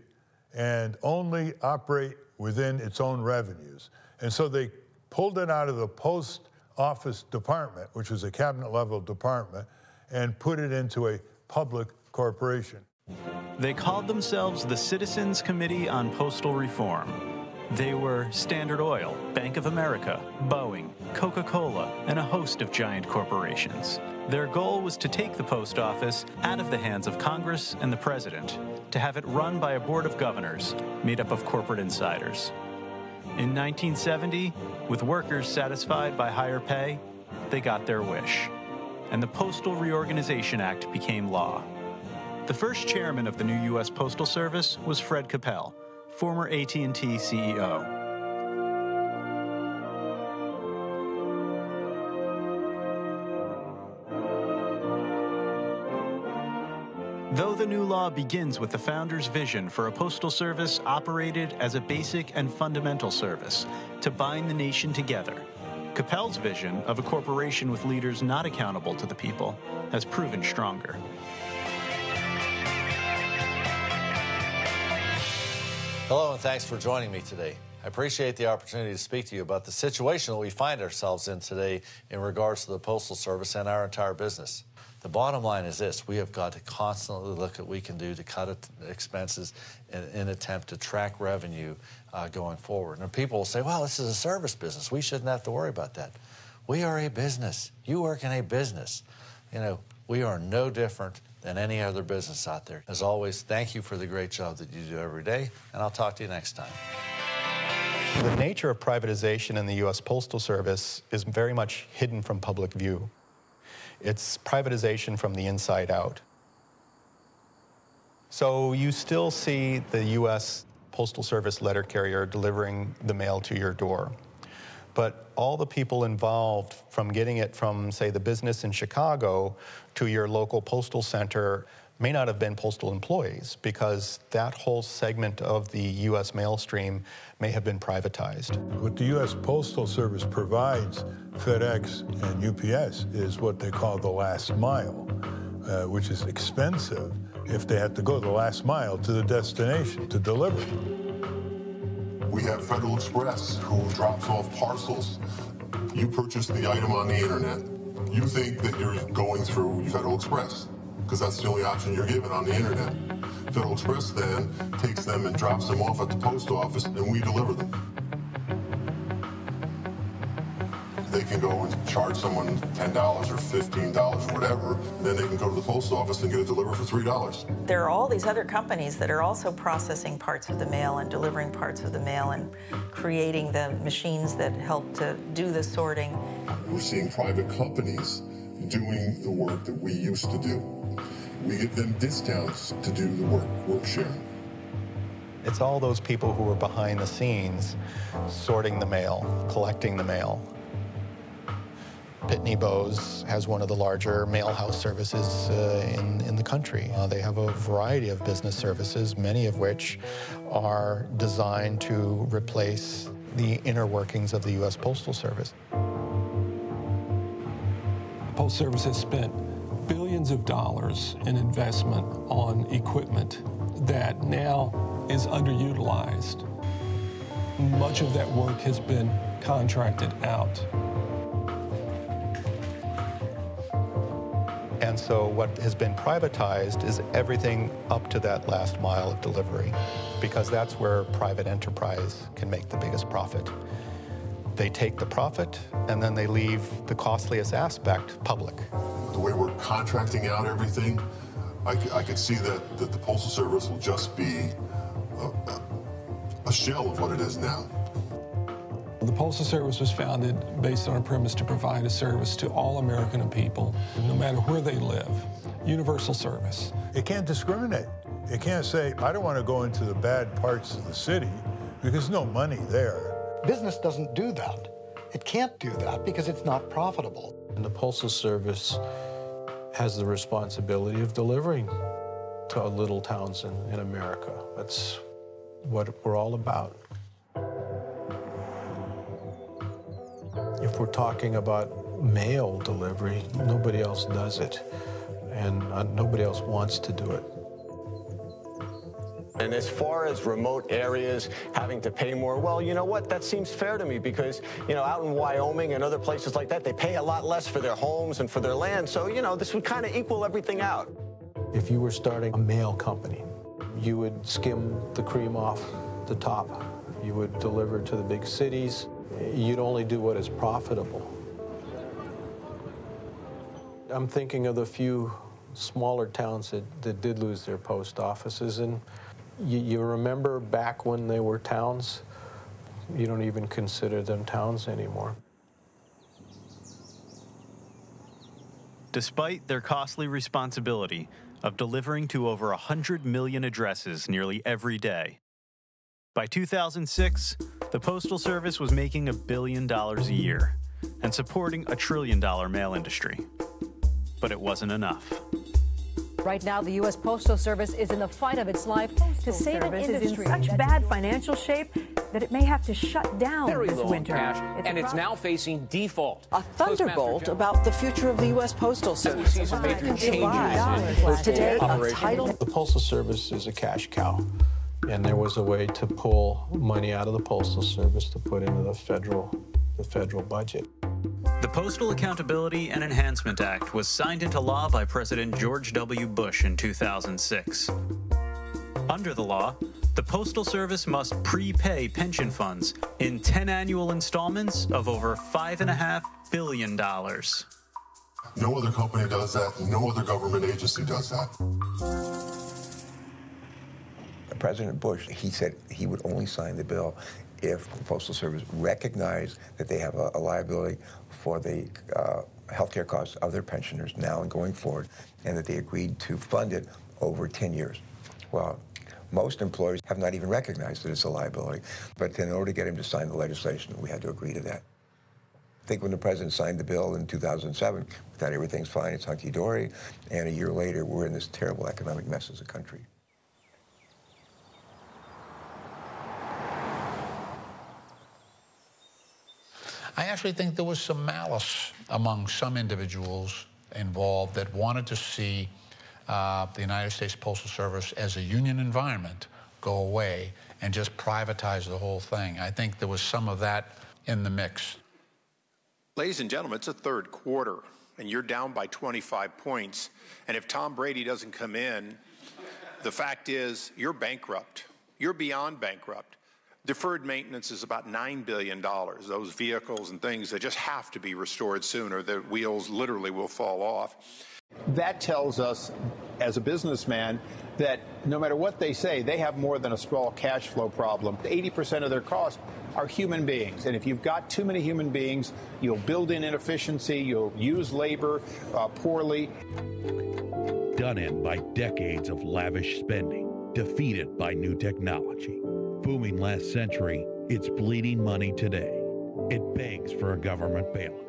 and only operate within its own revenues. And so they pulled it out of the post office department, which was a cabinet level department, and put it into a public corporation. They called themselves the Citizens Committee on Postal Reform. They were Standard Oil, Bank of America, Boeing, Coca-Cola, and a host of giant corporations. Their goal was to take the post office out of the hands of Congress and the president, to have it run by a board of governors made up of corporate insiders. In 1970, with workers satisfied by higher pay, they got their wish, and the Postal Reorganization Act became law. The first chairman of the new U.S. Postal Service was Fred Capel, former AT&T CEO. Though the new law begins with the founder's vision for a postal service operated as a basic and fundamental service to bind the nation together, Capel's vision of a corporation with leaders not accountable to the people has proven stronger. Hello, and thanks for joining me today. I appreciate the opportunity to speak to you about the situation that we find ourselves in today in regards to the Postal Service and our entire business. The bottom line is this: we have got to constantly look at what we can do to cut expenses in an attempt to track revenue going forward. And people will say, well, this is a service business. We shouldn't have to worry about that. We are a business. You work in a business. You know, we are no different than any other business out there. As always, thank you for the great job that you do every day, and I'll talk to you next time. The nature of privatization in the U.S. Postal Service is very much hidden from public view. It's privatization from the inside out. So you still see the U.S. Postal Service letter carrier delivering the mail to your door. But all the people involved, from getting it from, say, the business in Chicago to your local postal center, may not have been postal employees, because that whole segment of the U.S. mail stream may have been privatized. What the U.S. Postal Service provides FedEx and UPS is what they call the last mile, which is expensive, if they had to go the last mile to the destination to deliver. We have Federal Express who drops off parcels. You purchase the item on the internet. You think that you're going through Federal Express because that's the only option you're given on the internet. Federal Express then takes them and drops them off at the post office, and we deliver them. They can go and charge someone $10 or $15, whatever, and then they can go to the post office and get it delivered for $3. There are all these other companies that are also processing parts of the mail and delivering parts of the mail and creating the machines that help to do the sorting. We're seeing private companies doing the work that we used to do. We give them discounts to do the work sharing. It's all those people who are behind the scenes sorting the mail, collecting the mail. Pitney Bowes has one of the larger mail house services in the country. They have a variety of business services, many of which are designed to replace the inner workings of the U.S. Postal Service. The Postal Service has spent billions of dollars in investment on equipment that now is underutilized. Much of that work has been contracted out. And so what has been privatized is everything up to that last mile of delivery, because that's where private enterprise can make the biggest profit. They take the profit, and then they leave the costliest aspect public. The way we're contracting out everything, I could see that the Postal Service will just be a shell of what it is now. The Postal Service was founded based on a premise to provide a service to all American people, no matter where they live. Universal service. It can't discriminate. It can't say, I don't want to go into the bad parts of the city because there's no money there. Business doesn't do that. It can't do that because it's not profitable. And the Postal Service has the responsibility of delivering to little towns in America. That's what we're all about. If we're talking about mail delivery, nobody else does it, and nobody else wants to do it. And as far as remote areas having to pay more, well, you know what, that seems fair to me because, you know, out in Wyoming and other places like that, they pay a lot less for their homes and for their land, so, you know, this would kind of equal everything out. If you were starting a mail company, you would skim the cream off the top. You would deliver to the big cities. You'd only do what is profitable. I'm thinking of the few smaller towns that did lose their post offices, and you remember back when they were towns, you don't even consider them towns anymore. Despite their costly responsibility of delivering to over 100 million addresses nearly every day, by 2006, the Postal Service was making $1 billion a year and supporting a $1 trillion mail industry. But it wasn't enough. Right now, the U.S. Postal Service is in the fight of its life to save an industry in such bad financial shape that it may have to shut down this winter. And it's now facing default. A thunderbolt about the future of the U.S. Postal Service. We see some major changes in postal operations. The Postal Service is a cash cow. And there was a way to pull money out of the Postal Service to put into the federal budget. The Postal Accountability and Enhancement Act was signed into law by President George W. Bush in 2006. Under the law, the Postal Service must prepay pension funds in 10 annual installments of over $5.5 billion. No other company does that. No other government agency does that. President Bush, he said he would only sign the bill if the Postal Service recognized that they have a liability for the health care costs of their pensioners now and going forward, and that they agreed to fund it over 10 years. Well, most employers have not even recognized that it's a liability, but in order to get him to sign the legislation, we had to agree to that. I think when the president signed the bill in 2007, we thought everything's fine, it's hunky-dory, and a year later, we're in this terrible economic mess as a country. I actually think there was some malice among some individuals involved that wanted to see the United States Postal Service as a union environment go away and just privatize the whole thing. I think there was some of that in the mix. Ladies and gentlemen, it's the third quarter, and you're down by 25 points. And if Tom Brady doesn't come in, the fact is you're bankrupt. You're beyond bankrupt. Deferred maintenance is about $9 billion. Those vehicles and things that just have to be restored sooner, the wheels literally will fall off. That tells us, as a businessman, that no matter what they say, they have more than a small cash flow problem. 80% of their costs are human beings. And if you've got too many human beings, you'll build in inefficiency, you'll use labor poorly. Done in by decades of lavish spending, defeated by new technology. Booming last century, it's bleeding money today. It begs for a government bailout.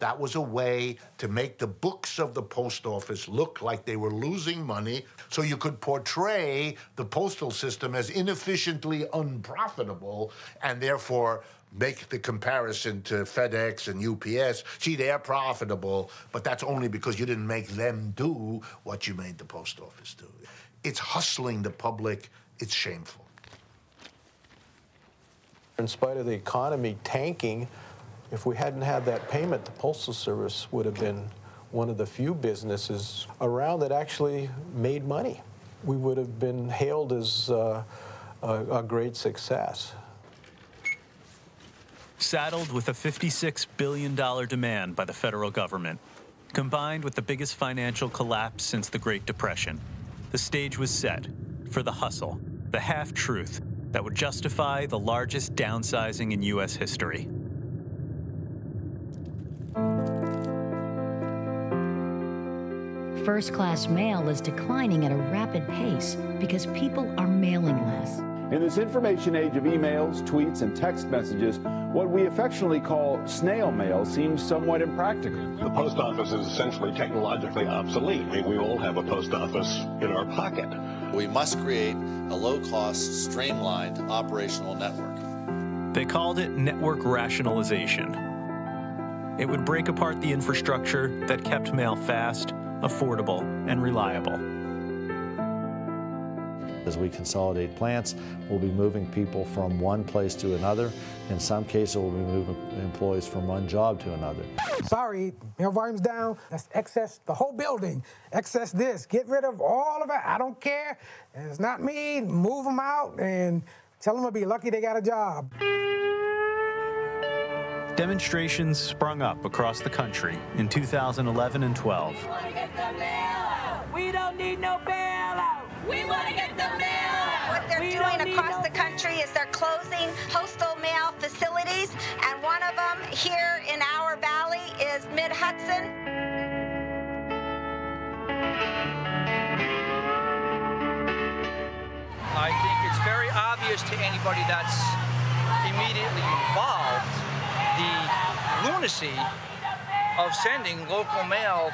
That was a way to make the books of the post office look like they were losing money, so you could portray the postal system as inefficiently unprofitable and therefore make the comparison to FedEx and UPS. See, they're profitable, but that's only because you didn't make them do what you made the post office do. It's hustling the public. It's shameful. In spite of the economy tanking, if we hadn't had that payment, the Postal Service would have been one of the few businesses around that actually made money. We would have been hailed as a great success. Saddled with a $56 billion demand by the federal government, combined with the biggest financial collapse since the Great Depression, the stage was set for the hustle, the half-truth that would justify the largest downsizing in U.S. history. First-class mail is declining at a rapid pace because people are mailing less. In this information age of emails, tweets, and text messages, what we affectionately call snail mail seems somewhat impractical. The post office is essentially technologically obsolete. I mean, we all have a post office in our pocket. We must create a low-cost, streamlined operational network. They called it network rationalization. It would break apart the infrastructure that kept mail fast, affordable, and reliable. As we consolidate plants, we'll be moving people from one place to another. In some cases, we'll be moving employees from one job to another. Sorry, mail volume's down. Let's excess the whole building. Excess this. Get rid of all of it. I don't care. It's not me. Move them out and tell them to be lucky they got a job. Demonstrations sprung up across the country in 2011 and 12. We want to get the mail out. We don't need no bailout. We want to get the mail out. What they're doing across the country is they're closing postal mail facilities, and one of them here in our valley is Mid-Hudson. I think it's very obvious to anybody that's immediately involved the lunacy of sending local mail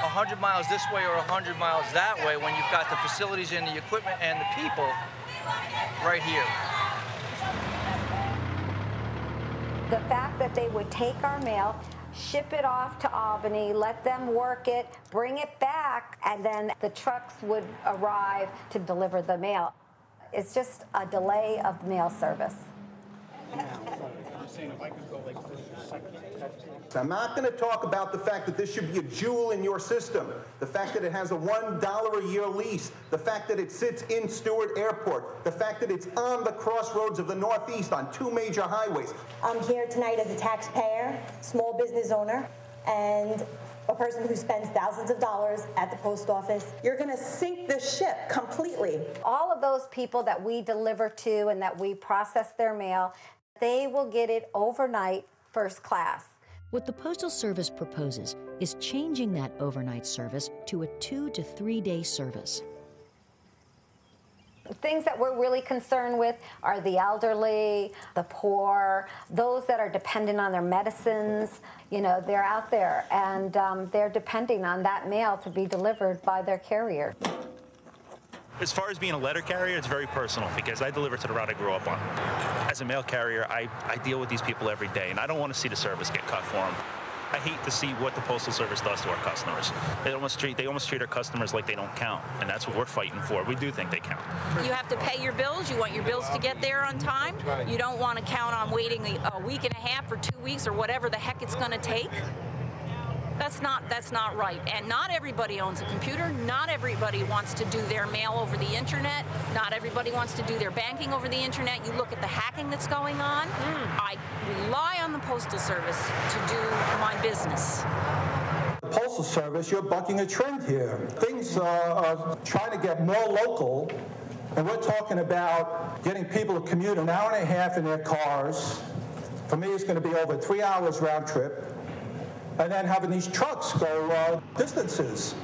100 miles this way or 100 miles that way when you've got the facilities and the equipment and the people right here. The fact that they would take our mail, ship it off to Albany, let them work it, bring it back, and then the trucks would arrive to deliver the mail. It's just a delay of mail service. I'm not going to talk about the fact that this should be a jewel in your system, the fact that it has a $1 a year lease, the fact that it sits in Stewart Airport, the fact that it's on the crossroads of the Northeast on two major highways. I'm here tonight as a taxpayer, small business owner, and a person who spends thousands of dollars at the post office. You're going to sink the ship completely. All of those people that we deliver to and that we process their mail, they will get it overnight, first class. What the Postal Service proposes is changing that overnight service to a 2 to 3 day service. Things that we're really concerned with are the elderly, the poor, those that are dependent on their medicines. You know, they're out there and they're depending on that mail to be delivered by their carrier. As far as being a letter carrier, it's very personal because I deliver to the route I grew up on. As a mail carrier, I deal with these people every day, and I don't want to see the service get cut for them. I hate to see what the Postal Service does to our customers. They almost treat our customers like they don't count, and that's what we're fighting for. We do think they count. You have to pay your bills. You want your bills to get there on time. You don't want to count on waiting a week and a half or 2 weeks or whatever the heck it's going to take. That's not right. And not everybody owns a computer. Not everybody wants to do their mail over the internet. Not everybody wants to do their banking over the internet. You look at the hacking that's going on. I rely on the Postal Service to do my business. Postal Service, you're bucking a trend here. Things are trying to get more local, and we're talking about getting people to commute an hour and a half in their cars. For me, it's going to be over 3 hours round trip. And then having these trucks go distances.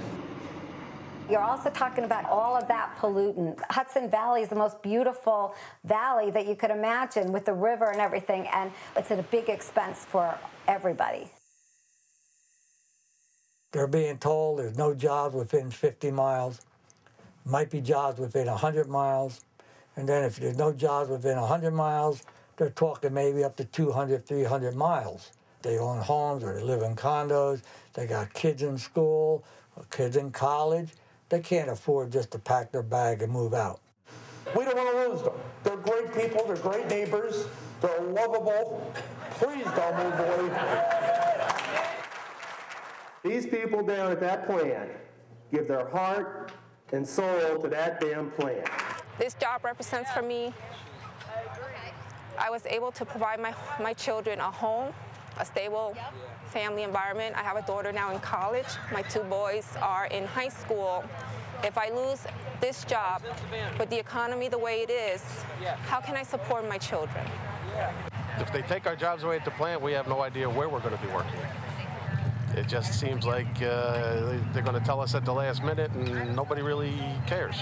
You're also talking about all of that pollutant. Hudson Valley is the most beautiful valley that you could imagine with the river and everything, and it's at a big expense for everybody. They're being told there's no jobs within 50 miles. Might be jobs within 100 miles. And then if there's no jobs within 100 miles, they're talking maybe up to 200, 300 miles. They own homes or they live in condos. They got kids in school or kids in college. They can't afford just to pack their bag and move out. We don't want to lose them. They're great people. They're great neighbors. They're lovable. Please don't move away. These people down at that plant give their heart and soul to that damn plant. This job represents for me. I was able to provide my children a home, a stable family environment. I have a daughter now in college. My two boys are in high school. If I lose this job, with the economy the way it is, how can I support my children? If they take our jobs away at the plant, we have no idea where we're going to be working. It just seems like they're going to tell us at the last minute, and nobody really cares.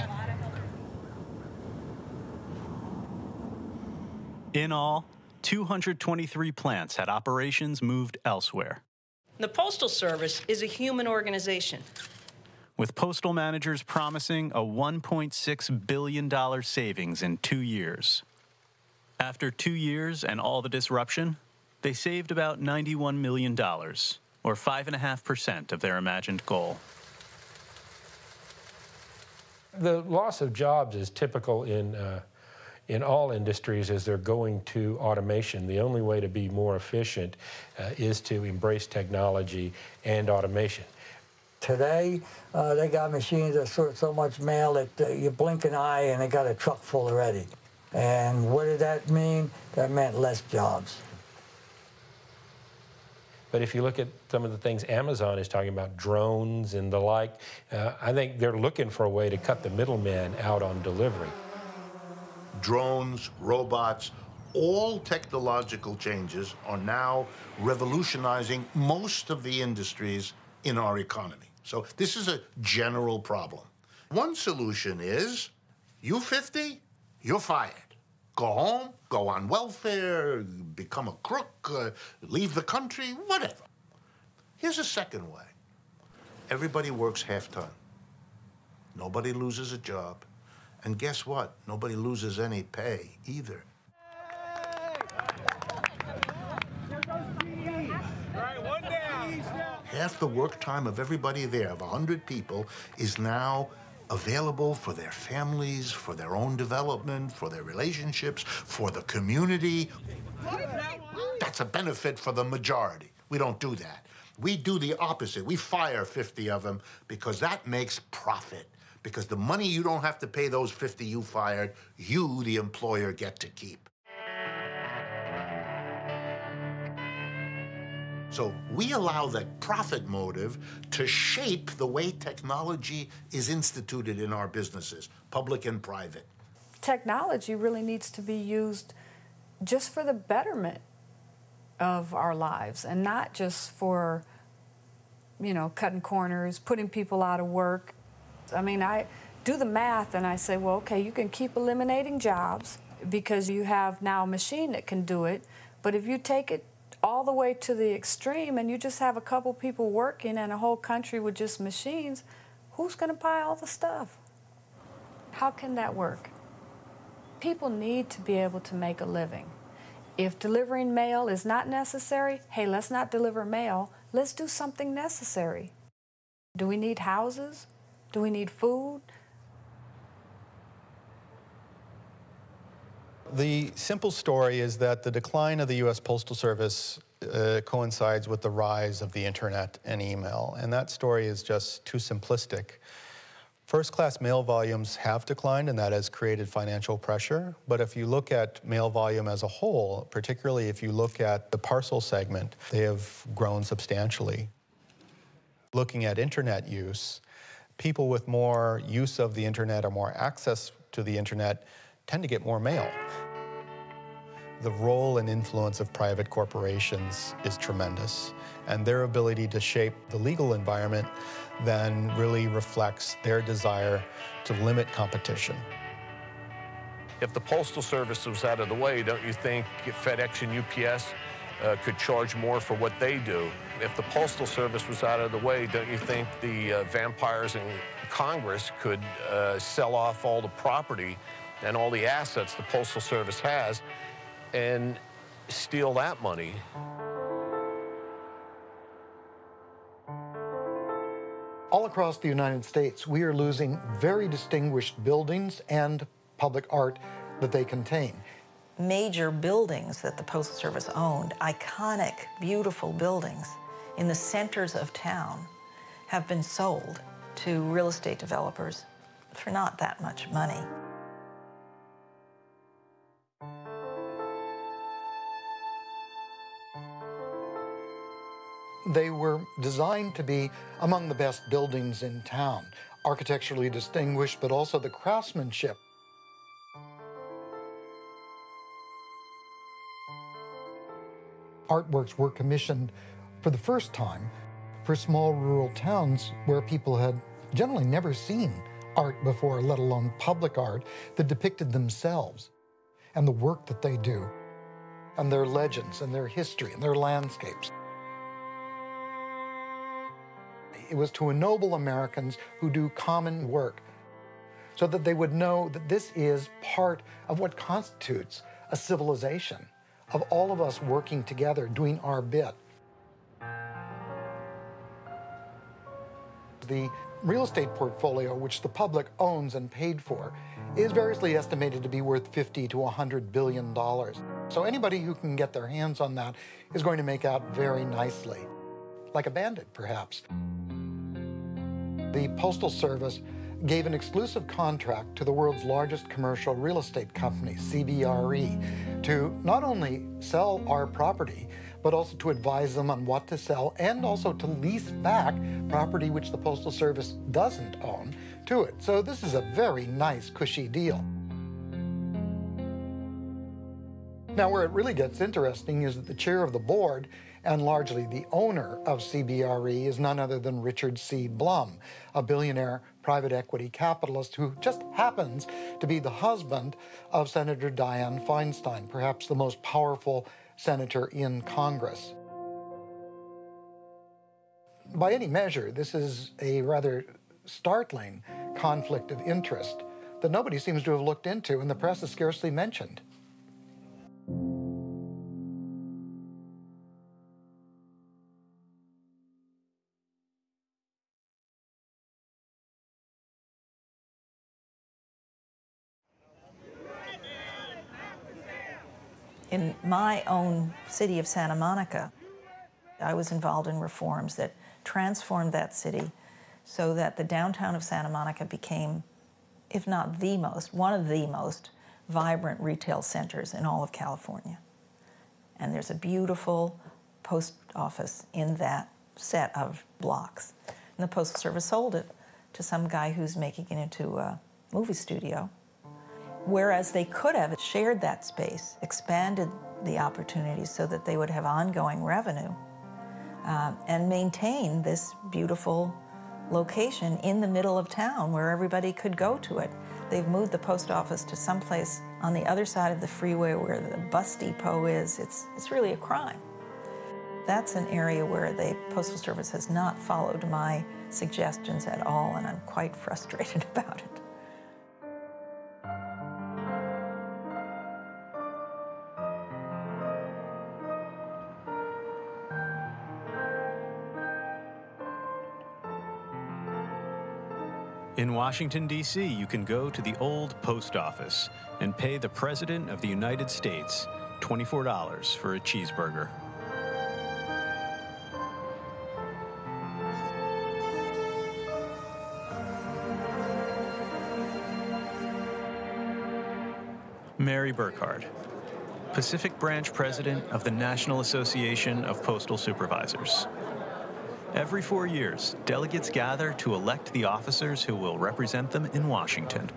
In all, 223 plants had operations moved elsewhere. The Postal Service is a human organization. With postal managers promising a $1.6 billion savings in 2 years. After 2 years and all the disruption, they saved about $91 million, or 5.5% of their imagined goal. The loss of jobs is typical in all industries as they're going to automation. The only way to be more efficient is to embrace technology and automation. Today, they got machines that sort so much mail that you blink an eye and they got a truck full already. And what did that mean? That meant less jobs. But if you look at some of the things Amazon is talking about, drones and the like, I think they're looking for a way to cut the middleman out on delivery. Drones, robots, all technological changes are now revolutionizing most of the industries in our economy. So this is a general problem. One solution is, you 50, you're fired. Go home, go on welfare, become a crook, leave the country, whatever. Here's a second way. Everybody works half-time. Nobody loses a job. And guess what? Nobody loses any pay either. Half the work time of everybody there, of 100 people, is now available for their families, for their own development, for their relationships, for the community. That's a benefit for the majority. We don't do that. We do the opposite. We fire 50 of them because that makes profit. Because the money you don't have to pay those 50 you fired, you, the employer, get to keep. So we allow that profit motive to shape the way technology is instituted in our businesses, public and private. Technology really needs to be used just for the betterment of our lives and not just for, you know, cutting corners, putting people out of work. I mean, I do the math and I say, well, okay, you can keep eliminating jobs because you have now a machine that can do it. But if you take it all the way to the extreme and you just have a couple people working and a whole country with just machines, who's going to buy all the stuff? How can that work? People need to be able to make a living. If delivering mail is not necessary, hey, let's not deliver mail. Let's do something necessary. Do we need houses? Do we need food? The simple story is that the decline of the U.S. Postal Service coincides with the rise of the internet and email, and that story is just too simplistic. First-class mail volumes have declined, and that has created financial pressure. But if you look at mail volume as a whole, particularly if you look at the parcel segment, they have grown substantially. Looking at internet use, people with more use of the internet or more access to the internet tend to get more mail. The role and influence of private corporations is tremendous, and their ability to shape the legal environment then really reflects their desire to limit competition. If the Postal Service was out of the way, don't you think FedEx and UPS could charge more for what they do? If the Postal Service was out of the way, don't you think the vampires in Congress could sell off all the property and all the assets the Postal Service has and steal that money? All across the United States, we are losing very distinguished buildings and public art that they contain. Major buildings that the Postal Service owned, iconic, beautiful buildings in the centers of town, have been sold to real estate developers for not that much money. They were designed to be among the best buildings in town, architecturally distinguished, but also the craftsmanship. Artworks were commissioned for the first time for small rural towns where people had generally never seen art before, let alone public art that depicted themselves and the work that they do and their legends and their history and their landscapes. It was to ennoble Americans who do common work so that they would know that this is part of what constitutes a civilization, of all of us working together, doing our bit. The real estate portfolio, which the public owns and paid for, is variously estimated to be worth $50 to $100 billion. So anybody who can get their hands on that is going to make out very nicely, like a bandit, perhaps. The Postal Service gave an exclusive contract to the world's largest commercial real estate company, CBRE, to not only sell our property, but also to advise them on what to sell and also to lease back property which the Postal Service doesn't own to it. So this is a very nice, cushy deal. Now, where it really gets interesting is that the chair of the board and largely the owner of CBRE is none other than Richard C. Blum, a billionaire private equity capitalist who just happens to be the husband of Senator Dianne Feinstein, perhaps the most powerful senator in Congress. By any measure, this is a rather startling conflict of interest that nobody seems to have looked into and the press has scarcely mentioned. In my own city of Santa Monica, I was involved in reforms that transformed that city so that the downtown of Santa Monica became, if not the most, one of the most vibrant retail centers in all of California. And there's a beautiful post office in that set of blocks. And the Postal Service sold it to some guy who's making it into a movie studio. Whereas they could have shared that space, expanded the opportunities so that they would have ongoing revenue and maintain this beautiful location in the middle of town where everybody could go to it. They've moved the post office to someplace on the other side of the freeway where the bus depot is. It's really a crime. That's an area where the Postal Service has not followed my suggestions at all, and I'm quite frustrated about it. In Washington, D.C., you can go to the old post office and pay the President of the United States $24 for a cheeseburger. Mary Burkhardt, Pacific Branch President of the National Association of Postal Supervisors. Every 4 years, delegates gather to elect the officers who will represent them in Washington.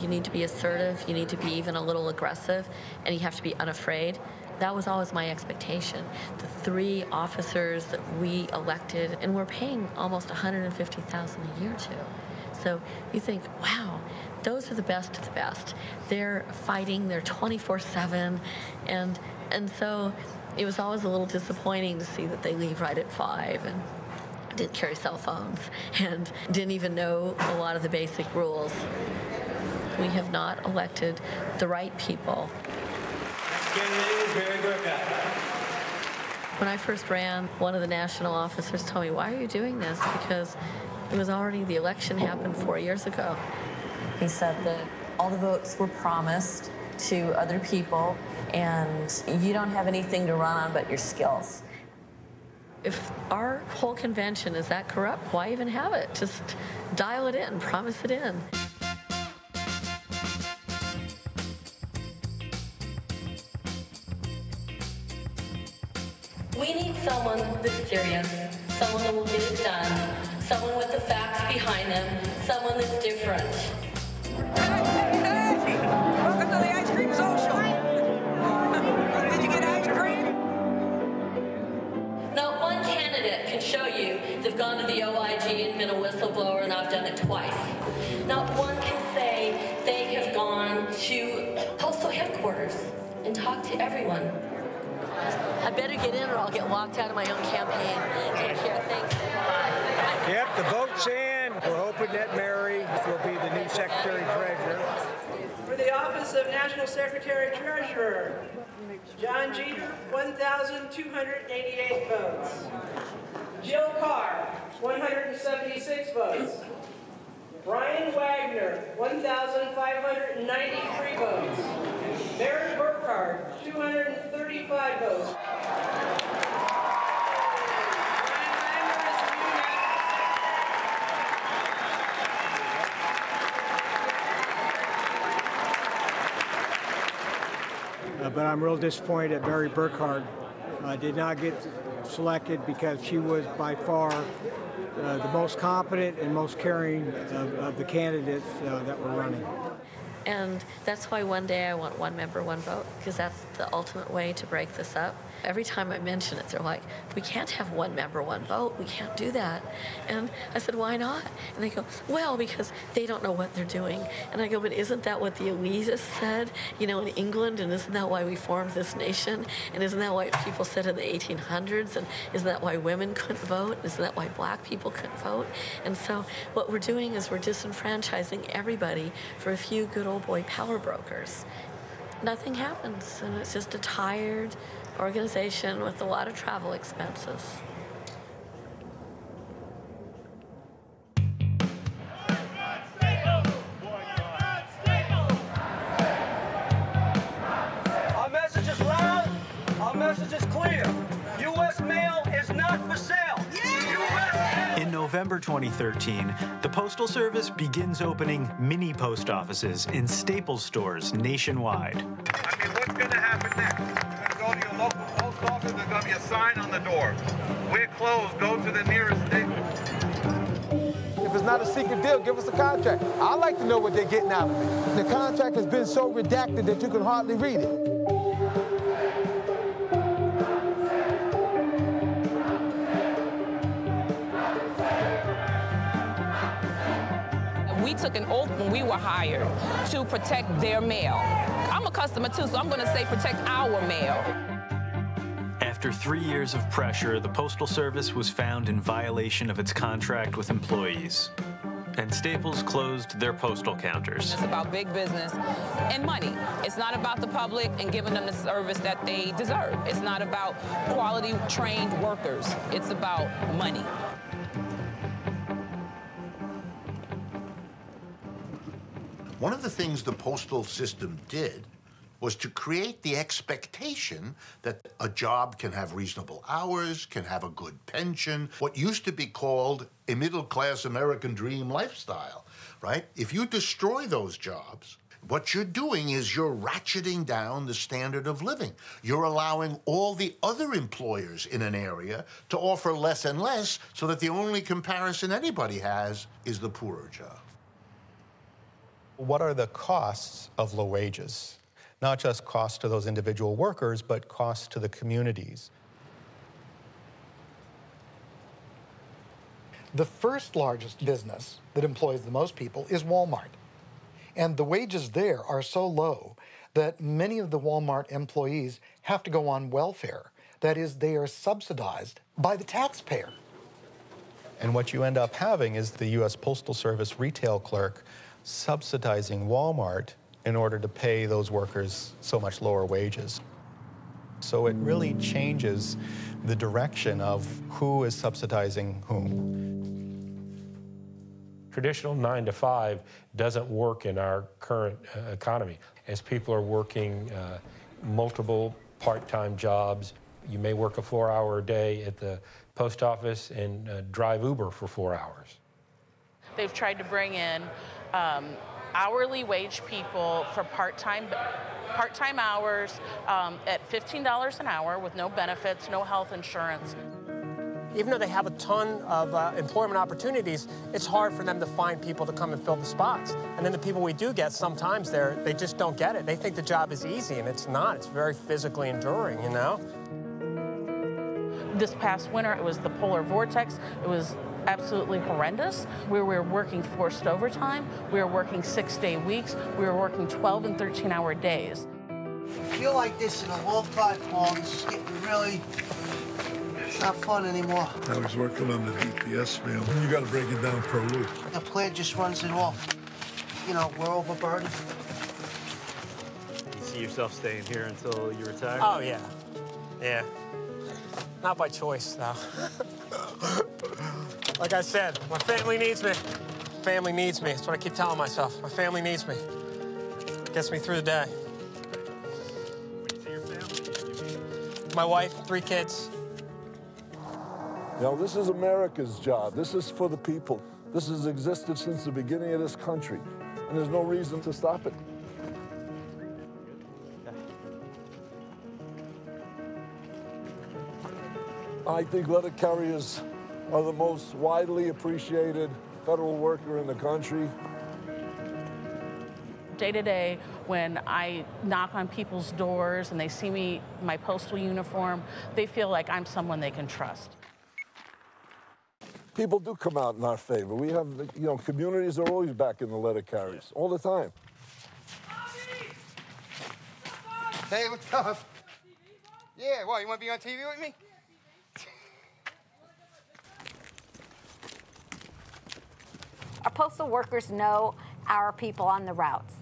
You need to be assertive, you need to be even a little aggressive, and you have to be unafraid. That was always my expectation. The 3 officers that we elected, and we're paying almost $150,000 a year to. So you think, wow, those are the best of the best. They're fighting, they're 24/7, and so it was always a little disappointing to see that they leave right at 5 and didn't carry cell phones and didn't even know a lot of the basic rules. We have not elected the right people. When I first ran, one of the national officers told me, "Why are you doing this?" Because it was already, the election happened 4 years ago. He said that all the votes were promised to other people, and you don't have anything to run on but your skills. If our whole convention is that corrupt, why even have it? Just dial it in, promise it in. We need someone that's serious, someone that will get it done, someone with the facts behind them, someone that's different. Hey, hey, welcome to the ice cream social. Did you get ice cream? Not one candidate can show you they've gone to the OIG and been a whistleblower, and I've done it twice. Not one can say they have gone to postal headquarters and talked to everyone. I better get in or I'll get locked out of my own campaign. Take care, thanks. Yep, the vote's in. We're hoping that Mary will be the new Secretary-Treasurer. For the Office of National Secretary-Treasurer, John Jeter, 1,288 votes. Jill Carr, 176 votes. Brian Wagner, 1,593 votes. Mary Burkhardt, 235 votes. But I'm real disappointed that Mary Burkhardt did not get selected, because she was by far the most competent and most caring of the candidates that were running. And that's why one day I want one member, one vote, because that's the ultimate way to break this up. Every time I mention it, they're like, we can't have one member, one vote. We can't do that. And I said, why not? And they go, well, because they don't know what they're doing. And I go, but isn't that what the elitists said, you know, in England? And isn't that why we formed this nation? And isn't that why people said in the 1800s? And isn't that why women couldn't vote? Isn't that why black people couldn't vote? And so what we're doing is we're disenfranchising everybody for a few good old boy power brokers. Nothing happens, and it's just a tired organization with a lot of travel expenses. Our message is loud, our message is clear. U.S. mail is not for sale. In November 2013, the Postal Service begins opening mini post offices in Staples stores nationwide. I mean, what's going to happen next? You're going to go to your local post office, there's going to be a sign on the door. We're closed, go to the nearest Staples. If it's not a secret deal, give us a contract. I'd like to know what they're getting out of it. The contract has been so redacted that you can hardly read it. Took an oath when we were hired to protect their mail. I'm a customer too, so I'm going to say protect our mail. After 3 years of pressure, the Postal Service was found in violation of its contract with employees, and Staples closed their postal counters. It's about big business and money. It's not about the public and giving them the service that they deserve. It's not about quality trained workers. It's about money. One of the things the postal system did was to create the expectation that a job can have reasonable hours, can have a good pension, what used to be called a middle-class American dream lifestyle, right? If you destroy those jobs, what you're doing is you're ratcheting down the standard of living. You're allowing all the other employers in an area to offer less and less so that the only comparison anybody has is the poorer job. What are the costs of low wages? Not just cost to those individual workers, but cost to the communities. The first largest business that employs the most people is Walmart. And the wages there are so low that many of the Walmart employees have to go on welfare. That is, they are subsidized by the taxpayer. And what you end up having is the U.S. Postal Service retail clerk subsidizing Walmart in order to pay those workers so much lower wages. So it really changes the direction of who is subsidizing whom. Traditional 9-to-5 doesn't work in our current economy. As people are working multiple part-time jobs, you may work a 4-hour day at the post office and drive Uber for 4 hours. They've tried to bring in hourly wage people for part-time hours at $15 an hour with no benefits, no health insurance. Even though they have a ton of employment opportunities, it's hard for them to find people to come and fill the spots. And then the people we do get, sometimes they just don't get it. They think the job is easy, and it's not. It's very physically enduring, you know? This past winter, it was the polar vortex. It was absolutely horrendous. We were working forced overtime. We were working 6-day weeks. We were working 12 and 13-hour days. I feel like this in a whole time long. It's getting really, it's not fun anymore. I was working on the DPS mail. You got to break it down per loop. The plant just runs it off. You know, we're overburdened. See yourself staying here until you retire? Oh, yeah. Yeah. Not by choice, though. Like I said, my family needs me. Family needs me. That's what I keep telling myself. My family needs me. Gets me through the day. When you say your family, my wife, 3 kids. You know, this is America's job. This is for the people. This has existed since the beginning of this country, and there's no reason to stop it. I think letter carriers are the most widely appreciated federal worker in the country. Day to day, when I knock on people's doors and they see me, my postal uniform, they feel like I'm someone they can trust. People do come out in our favor. We have, you know, communities are always back in the letter carriers, all the time. Hey, what's up? Yeah, what, you want to be on TV with me? Our postal workers know our people on the routes.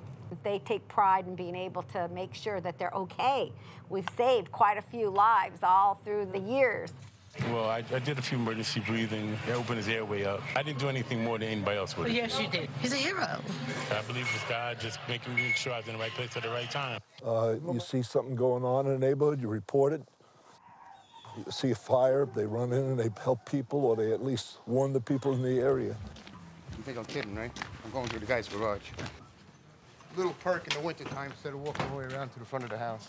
They take pride in being able to make sure that they're okay. We've saved quite a few lives all through the years. Well, I did a few emergency breathing. I opened his airway up. I didn't do anything more than anybody else would. Well, yes, you did. He's a hero. I believe this guy just making sure I was in the right place at the right time. You see something going on in a neighborhood, you report it. You see a fire, they run in and they help people, or they at least warn the people in the area. You think I'm kidding, right? I'm going through the guy's garage. A little perk in the wintertime instead of walking all the way around to the front of the house.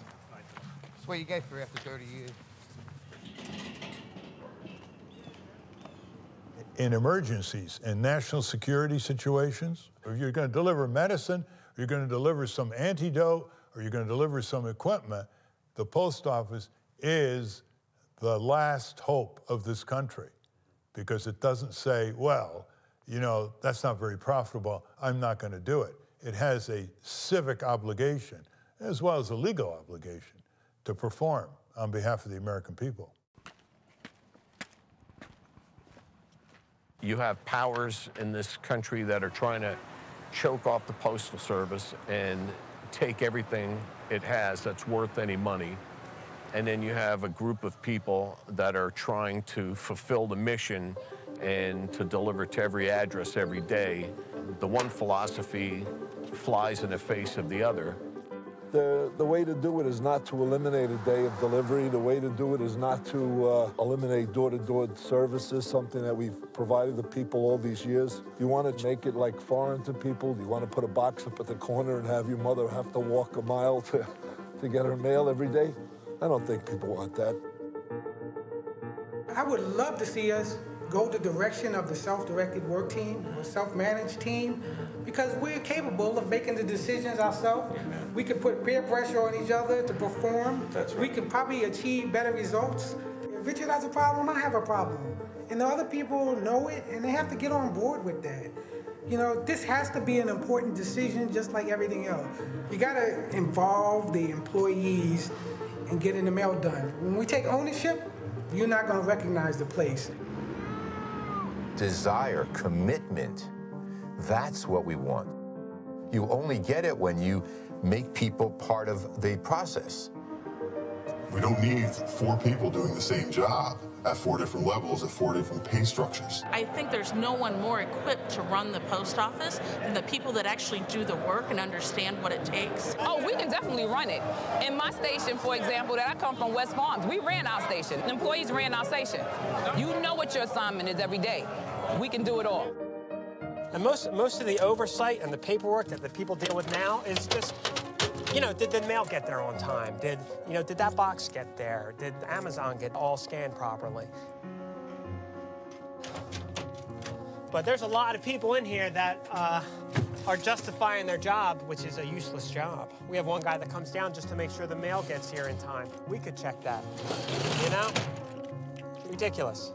That's what you get for after 30 years. In emergencies and national security situations, if you're going to deliver medicine, or you're going to deliver some antidote, or you're going to deliver some equipment, the post office is the last hope of this country, because it doesn't say, well, you know, that's not very profitable, I'm not going to do it. It has a civic obligation, as well as a legal obligation, to perform on behalf of the American people. You have powers in this country that are trying to choke off the Postal Service and take everything it has that's worth any money. And then you have a group of people that are trying to fulfill the mission and to deliver to every address every day, the one philosophy flies in the face of the other. The way to do it is not to eliminate a day of delivery. The way to do it is not to eliminate door-to-door services, something that we've provided to people all these years. You want to make it like foreign to people? Do you want to put a box up at the corner and have your mother have to walk a mile to get her mail every day? I don't think people want that. I would love to see us go the direction of the self-directed work team, or self-managed team, because we're capable of making the decisions ourselves. Amen. We could put peer pressure on each other to perform. That's right. We could probably achieve better results. If Richard has a problem, I have a problem. And the other people know it, and they have to get on board with that. You know, this has to be an important decision just like everything else. You gotta involve the employees in getting the mail done. When we take ownership, you're not gonna recognize the place. Desire, commitment, that's what we want. You only get it when you make people part of the process. We don't need four people doing the same job at four different levels, at four different pay structures. I think there's no one more equipped to run the post office than the people that actually do the work and understand what it takes. Oh, we can definitely run it. In my station, for example, that I come from, West Farms, we ran our station. Employees ran our station. You know what your assignment is every day. We can do it all. And most of the oversight and the paperwork that the people deal with now is just, you know, did the mail get there on time? Did that box get there? Did Amazon get all scanned properly? But there's a lot of people in here that are justifying their job, which is a useless job. We have one guy that comes down just to make sure the mail gets here in time. We could check that, you know? Ridiculous.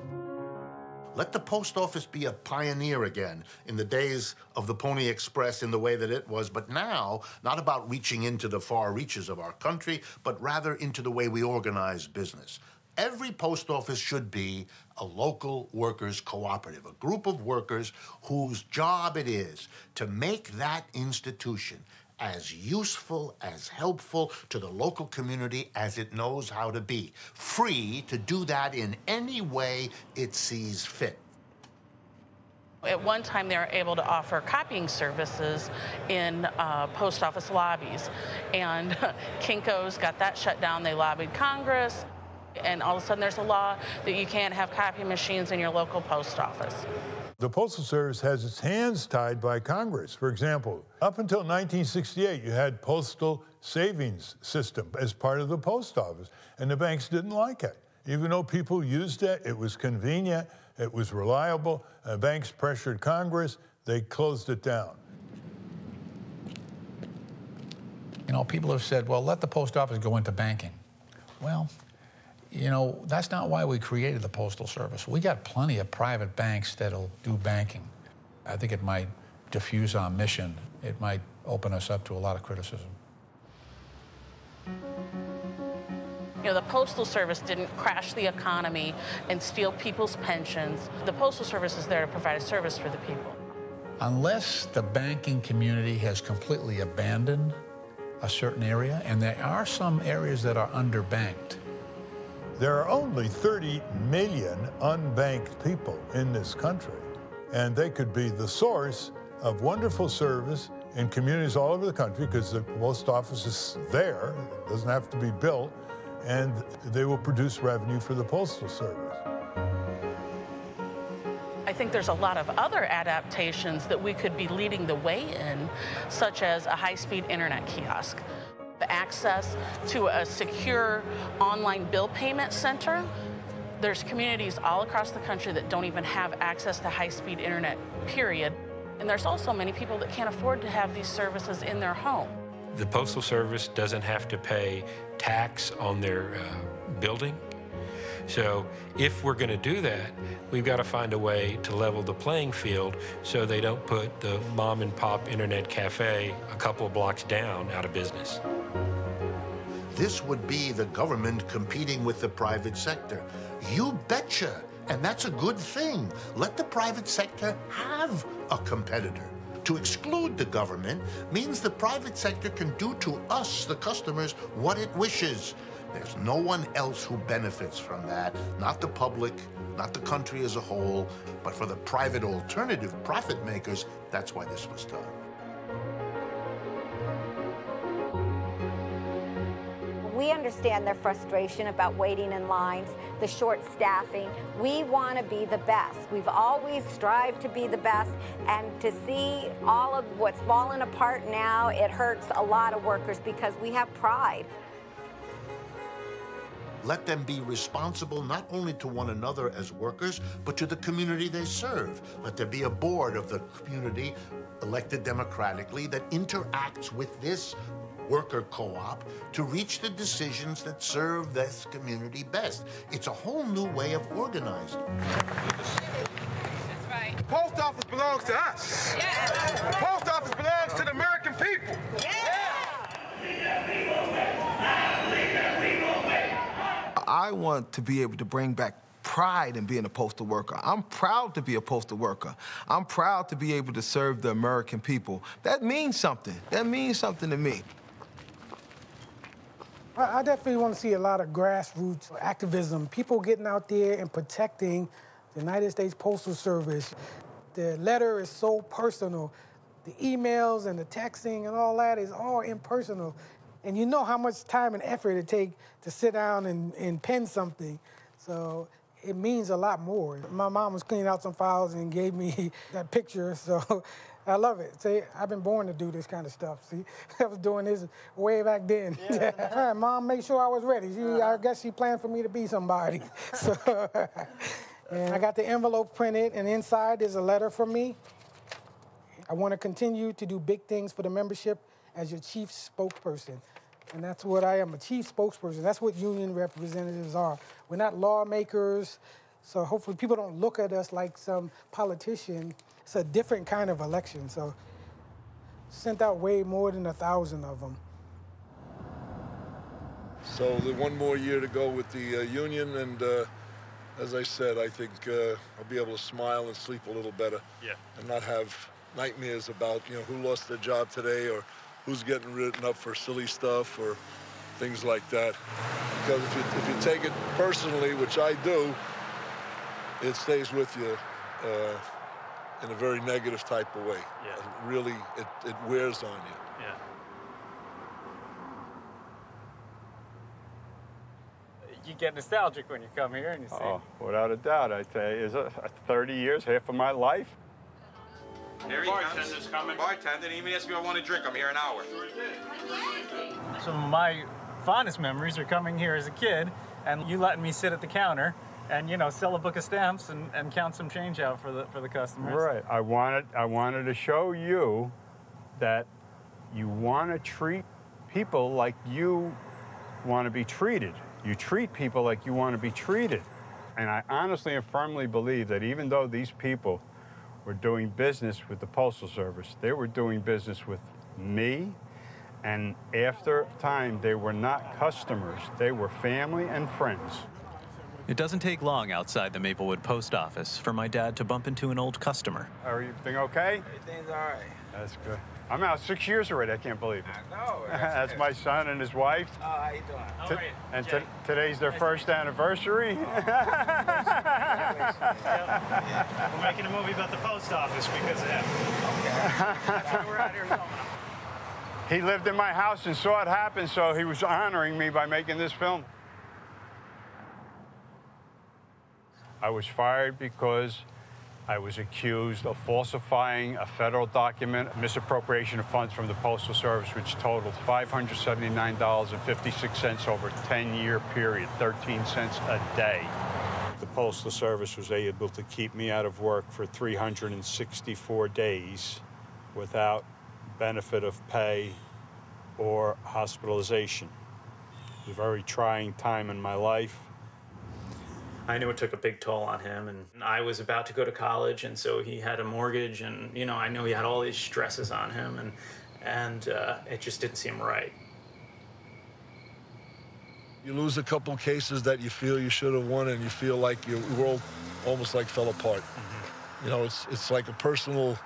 Let the post office be a pioneer again in the days of the Pony Express in the way that it was, but now, not about reaching into the far reaches of our country, but rather into the way we organize business. Every post office should be a local workers' cooperative, a group of workers whose job it is to make that institution as useful, as helpful to the local community as it knows how to be, free to do that in any way it sees fit. At one time, they were able to offer copying services in post office lobbies, and Kinko's got that shut down. They lobbied Congress, and all of a sudden there's a law that you can't have copy machines in your local post office. The Postal Service has its hands tied by Congress. For example, up until 1968, you had postal savings system as part of the post office, and the banks didn't like it. Even though people used it, it was convenient, it was reliable, banks pressured Congress, they closed it down. You know, people have said, well, let the post office go into banking. Well, you know, that's not why we created the Postal Service. We got plenty of private banks that'll do banking. I think it might diffuse our mission. It might open us up to a lot of criticism. You know, the Postal Service didn't crash the economy and steal people's pensions. The Postal Service is there to provide a service for the people. Unless the banking community has completely abandoned a certain area, and there are some areas that are underbanked. There are only 30 million unbanked people in this country, and they could be the source of wonderful service in communities all over the country because the post office is there, it doesn't have to be built, and they will produce revenue for the Postal Service. I think there's a lot of other adaptations that we could be leading the way in, such as a high-speed internet kiosk. Access to a secure online bill payment center. There's communities all across the country that don't even have access to high-speed internet, period. And there's also many people that can't afford to have these services in their home. The Postal Service doesn't have to pay tax on their building. So if we're going to do that, we've got to find a way to level the playing field so they don't put the mom and pop internet cafe a couple of blocks down out of business. This would be the government competing with the private sector. You betcha, and that's a good thing. Let the private sector have a competitor. To exclude the government means the private sector can do to us, the customers, what it wishes. There's no one else who benefits from that, not the public, not the country as a whole, but for the private alternative profit makers, that's why this was done. We understand their frustration about waiting in lines, the short staffing. We want to be the best. We've always strived to be the best, and to see all of what's fallen apart now, it hurts a lot of workers because we have pride. Let them be responsible not only to one another as workers, but to the community they serve. Let there be a board of the community elected democratically that interacts with this worker co-op to reach the decisions that serve this community best. It's a whole new way of organizing. That's right. The post office belongs to us. Yeah. The post office belongs to the American people. Yeah. I want to be able to bring back pride in being a postal worker. I'm proud to be a postal worker. I'm proud to be able to serve the American people. That means something. That means something to me. I definitely want to see a lot of grassroots activism, people getting out there and protecting the United States Postal Service. The letter is so personal. The emails and the texting and all that is all impersonal. And you know how much time and effort it takes to sit down and pen something. So it means a lot more. My mom was cleaning out some files and gave me that picture, so I love it. See, I've been born to do this kind of stuff. See, I was doing this way back then. Yeah. All right, Mom, make sure I was ready. I guess she planned for me to be somebody. So and I got the envelope printed, and inside is a letter from me. I want to continue to do big things for the membership as your chief spokesperson. And that's what I am, a chief spokesperson. That's what union representatives are. We're not lawmakers, so hopefully people don't look at us like some politician. It's a different kind of election, so sent out way more than 1,000 of them. So there's one more year to go with the union, and as I said, I think I'll be able to smile and sleep a little better. Yeah. And not have nightmares about, you know, who lost their job today or who's getting written up for silly stuff or things like that. Because if you take it personally, which I do, it stays with you in a very negative type of way. Yeah. And really, it wears on you. Yeah. You get nostalgic when you come here and you see. Oh, without a doubt, I'd say, is 30 years, half of my life. Bartender's coming. Bartender didn't even ask me if I want a drink. I'm here an hour. Some of my fondest memories are coming here as a kid and you letting me sit at the counter and, you know, sell a book of stamps and count some change out for the customers. Right. I wanted to show you that you want to treat people like you want to be treated. You treat people like you want to be treated. And I honestly and firmly believe that even though these people were doing business with the Postal Service, they were doing business with me, and after time, they were not customers. They were family and friends. It doesn't take long outside the Maplewood post office for my dad to bump into an old customer. Are you okay? Everything's all right. That's good. I'm out 6 years already. I can't believe it. I know. That's my son and his wife. Oh, how you doing? How are you? And today's their first anniversary. Oh. Yeah. We're making a movie about the post office because of him. Okay. We're out here filming him. He lived in my house and saw it happen, so he was honoring me by making this film. I was fired because I was accused of falsifying a federal document, misappropriation of funds from the Postal Service, which totaled $579.56 over a 10-year period, 13 cents a day. The Postal Service was able to keep me out of work for 364 days without benefit of pay or hospitalization. It was a very trying time in my life. I knew it took a big toll on him, and I was about to go to college, and so he had a mortgage, and, you know, I knew he had all these stresses on him, and it just didn't seem right. You lose a couple cases that you feel you should have won, and you feel like your world almost like fell apart. Mm-hmm. You know, it's like a personal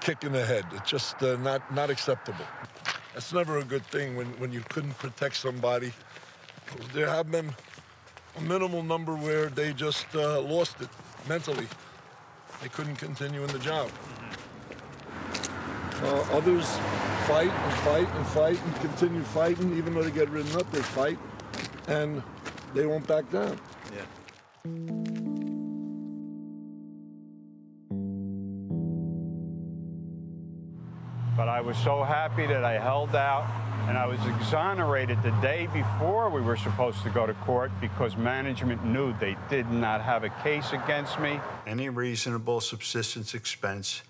kick in the head. It's just not acceptable. That's never a good thing when you couldn't protect somebody There have been a minimal number where they just lost it mentally. They couldn't continue in the job. Others fight and fight and fight and continue fighting. Even though they get ridden up, they fight, and they won't back down. Yeah. But I was so happy that I held out, and I was exonerated the day before we were supposed to go to court because management knew they did not have a case against me. Any reasonable subsistence expense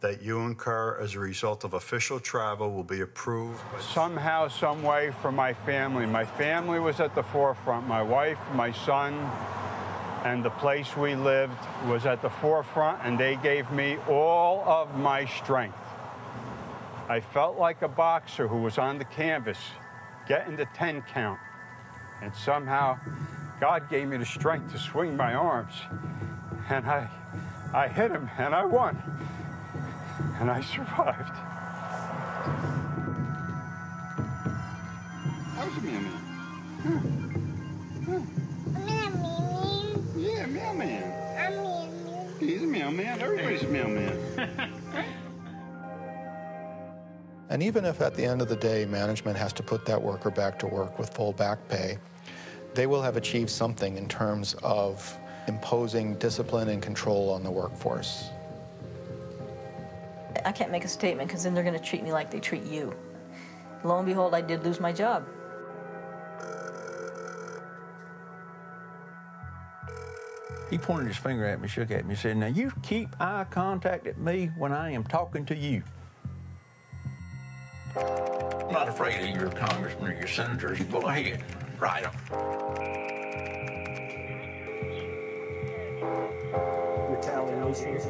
that you incur as a result of official travel will be approved. Somehow, some way, for my family. My family was at the forefront. My wife, my son, and the place we lived was at the forefront, and they gave me all of my strength. I felt like a boxer who was on the canvas, getting the 10 count. And somehow, God gave me the strength to swing my arms. And I hit him, and I won. And I survived. How's the mailman? Yeah, mailman. He's a mailman. Everybody's a mailman. And even if at the end of the day management has to put that worker back to work with full back pay, they will have achieved something in terms of imposing discipline and control on the workforce. I can't make a statement because then they're going to treat me like they treat you. Lo and behold, I did lose my job. He pointed his finger at me, shook at me, said, "Now you keep eye contact at me when I am talking to you." I'm not afraid of your congressmen or your senators. Go ahead, write them. Retaliation.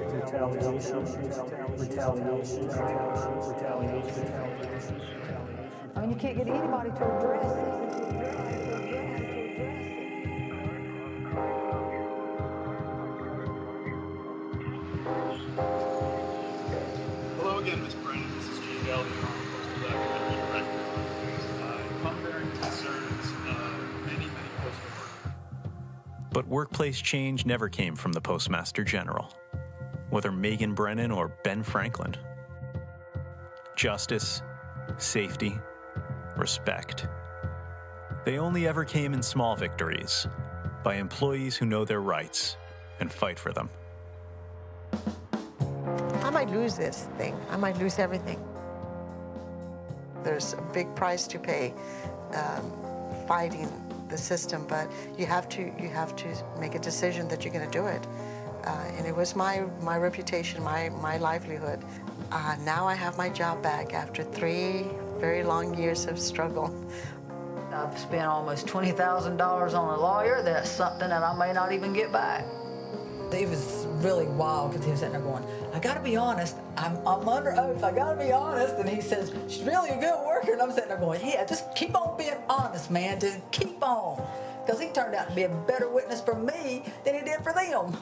I mean, you can't get anybody to address it. Hello again, Ms. Brennan. This is Jay, but workplace change never came from the Postmaster General, whether Megan Brennan or Ben Franklin. Justice, safety, respect. They only ever came in small victories, by employees who know their rights and fight for them. I might lose this thing. I might lose everything. There's a big price to pay fighting the system, but you have to make a decision that you're going to do it. And it was my reputation, my livelihood. Now I have my job back after 3 very long years of struggle. I've spent almost $20,000 on a lawyer. That's something that I may not even get back. It was really wild because he was sitting there going, "I got to be honest. I'm under oath. I got to be honest." And he says, "She's really a good worker." And I'm sitting there going, "Yeah, just keep on being honest, man. Just keep on." Because he turned out to be a better witness for me than he did for them.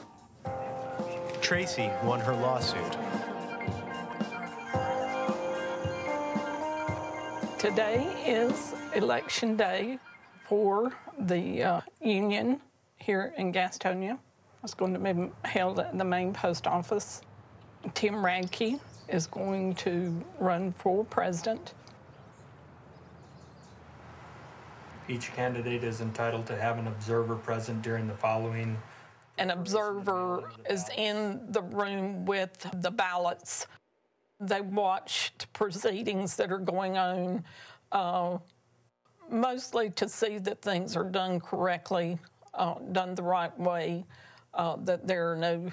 Tracy won her lawsuit. Today is election day for the union here in Gastonia. It's going to be held at the main post office. Tim Radke is going to run for president. Each candidate is entitled to have an observer present during the following. An observer is in the room with the ballots. They watched proceedings that are going on, mostly to see that things are done correctly, done the right way, that there are no,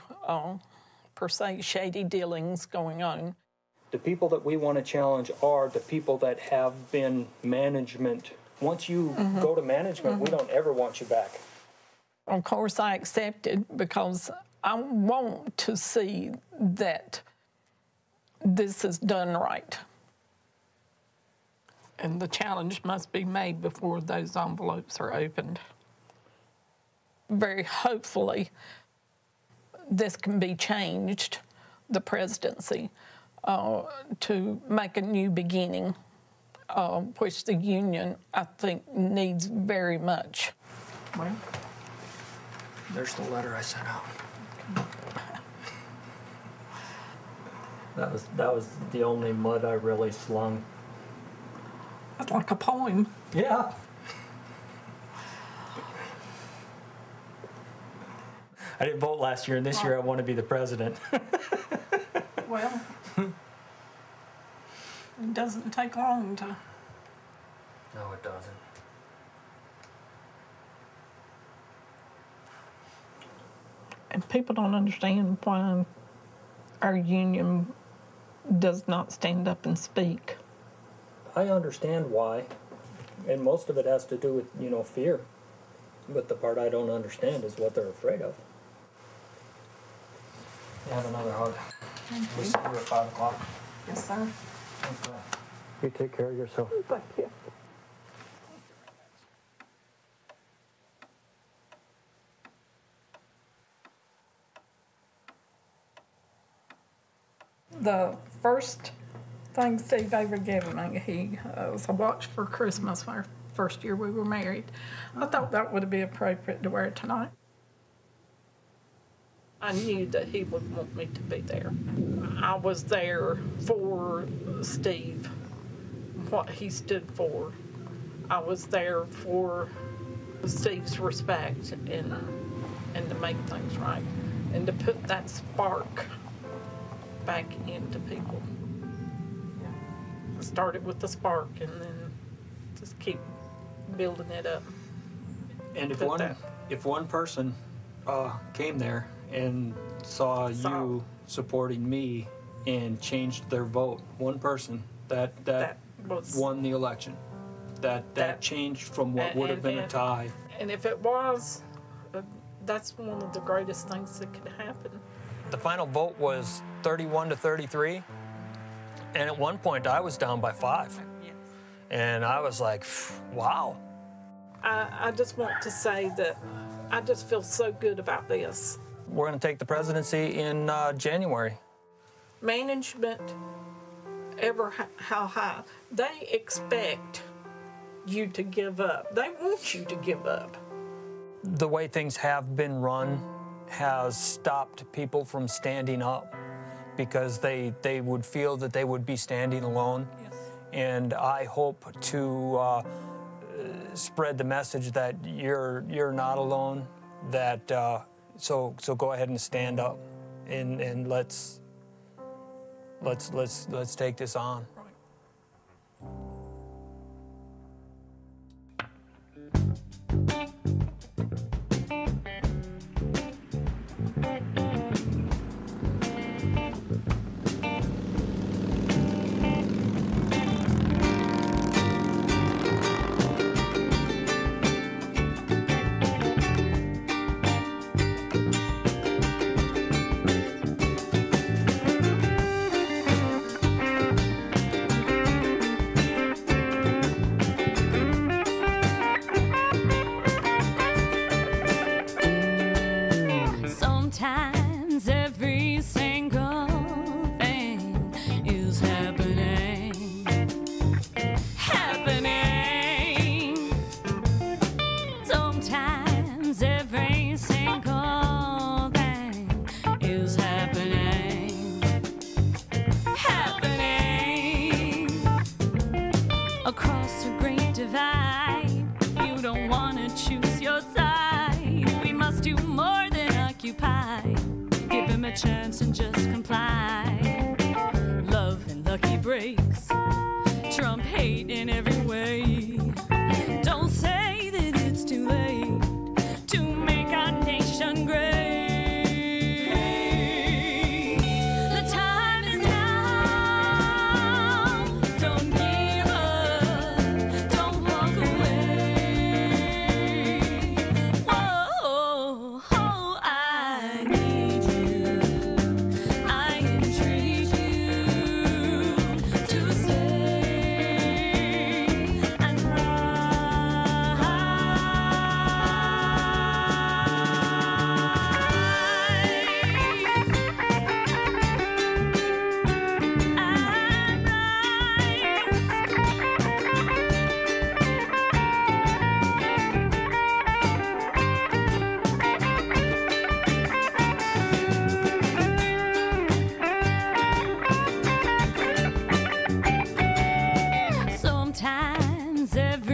per se, shady dealings going on. The people that we want to challenge are the people that have been management. Once you go to management, we don't ever want you back. Of course, I accepted because I want to see that this is done right. And the challenge must be made before those envelopes are opened. Very hopefully, this can be changed, the presidency, to make a new beginning which the union, I think, needs very much. Well, there's the letter I sent out. That was the only mud I really slung. That's like a poem. Yeah. I didn't vote last year, and this year I want to be the president. Well, it doesn't take long to... No, it doesn't. And people don't understand why our union does not stand up and speak. I understand why, and most of it has to do with, you know, fear. But the part I don't understand is what they're afraid of. Have another hug. We'll see you at 5 o'clock. Yes, sir. Okay. You take care of yourself. Thank you. The first thing Steve ever gave me, he was a watch for Christmas, our first year we were married. I thought that would be appropriate to wear tonight. I knew that he would want me to be there. I was there for Steve, what he stood for. I was there for Steve's respect and to make things right and to put that spark back into people. I started with the spark and then just keep building it up. And if one person came there and saw you supporting me and changed their vote, one person, that won the election. That changed from what would have been a tie. And if it was, that's one of the greatest things that could happen. The final vote was 31-33, and at one point I was down by 5. Yes. And I was like, wow. I just want to say that I just feel so good about this. We're going to take the presidency in January. Management, how high, they expect you to give up. They want you to give up. The way things have been run has stopped people from standing up because they would feel that they would be standing alone. Yes. And I hope to spread the message that you're not alone, that... So go ahead and stand up, and let's take this on. Every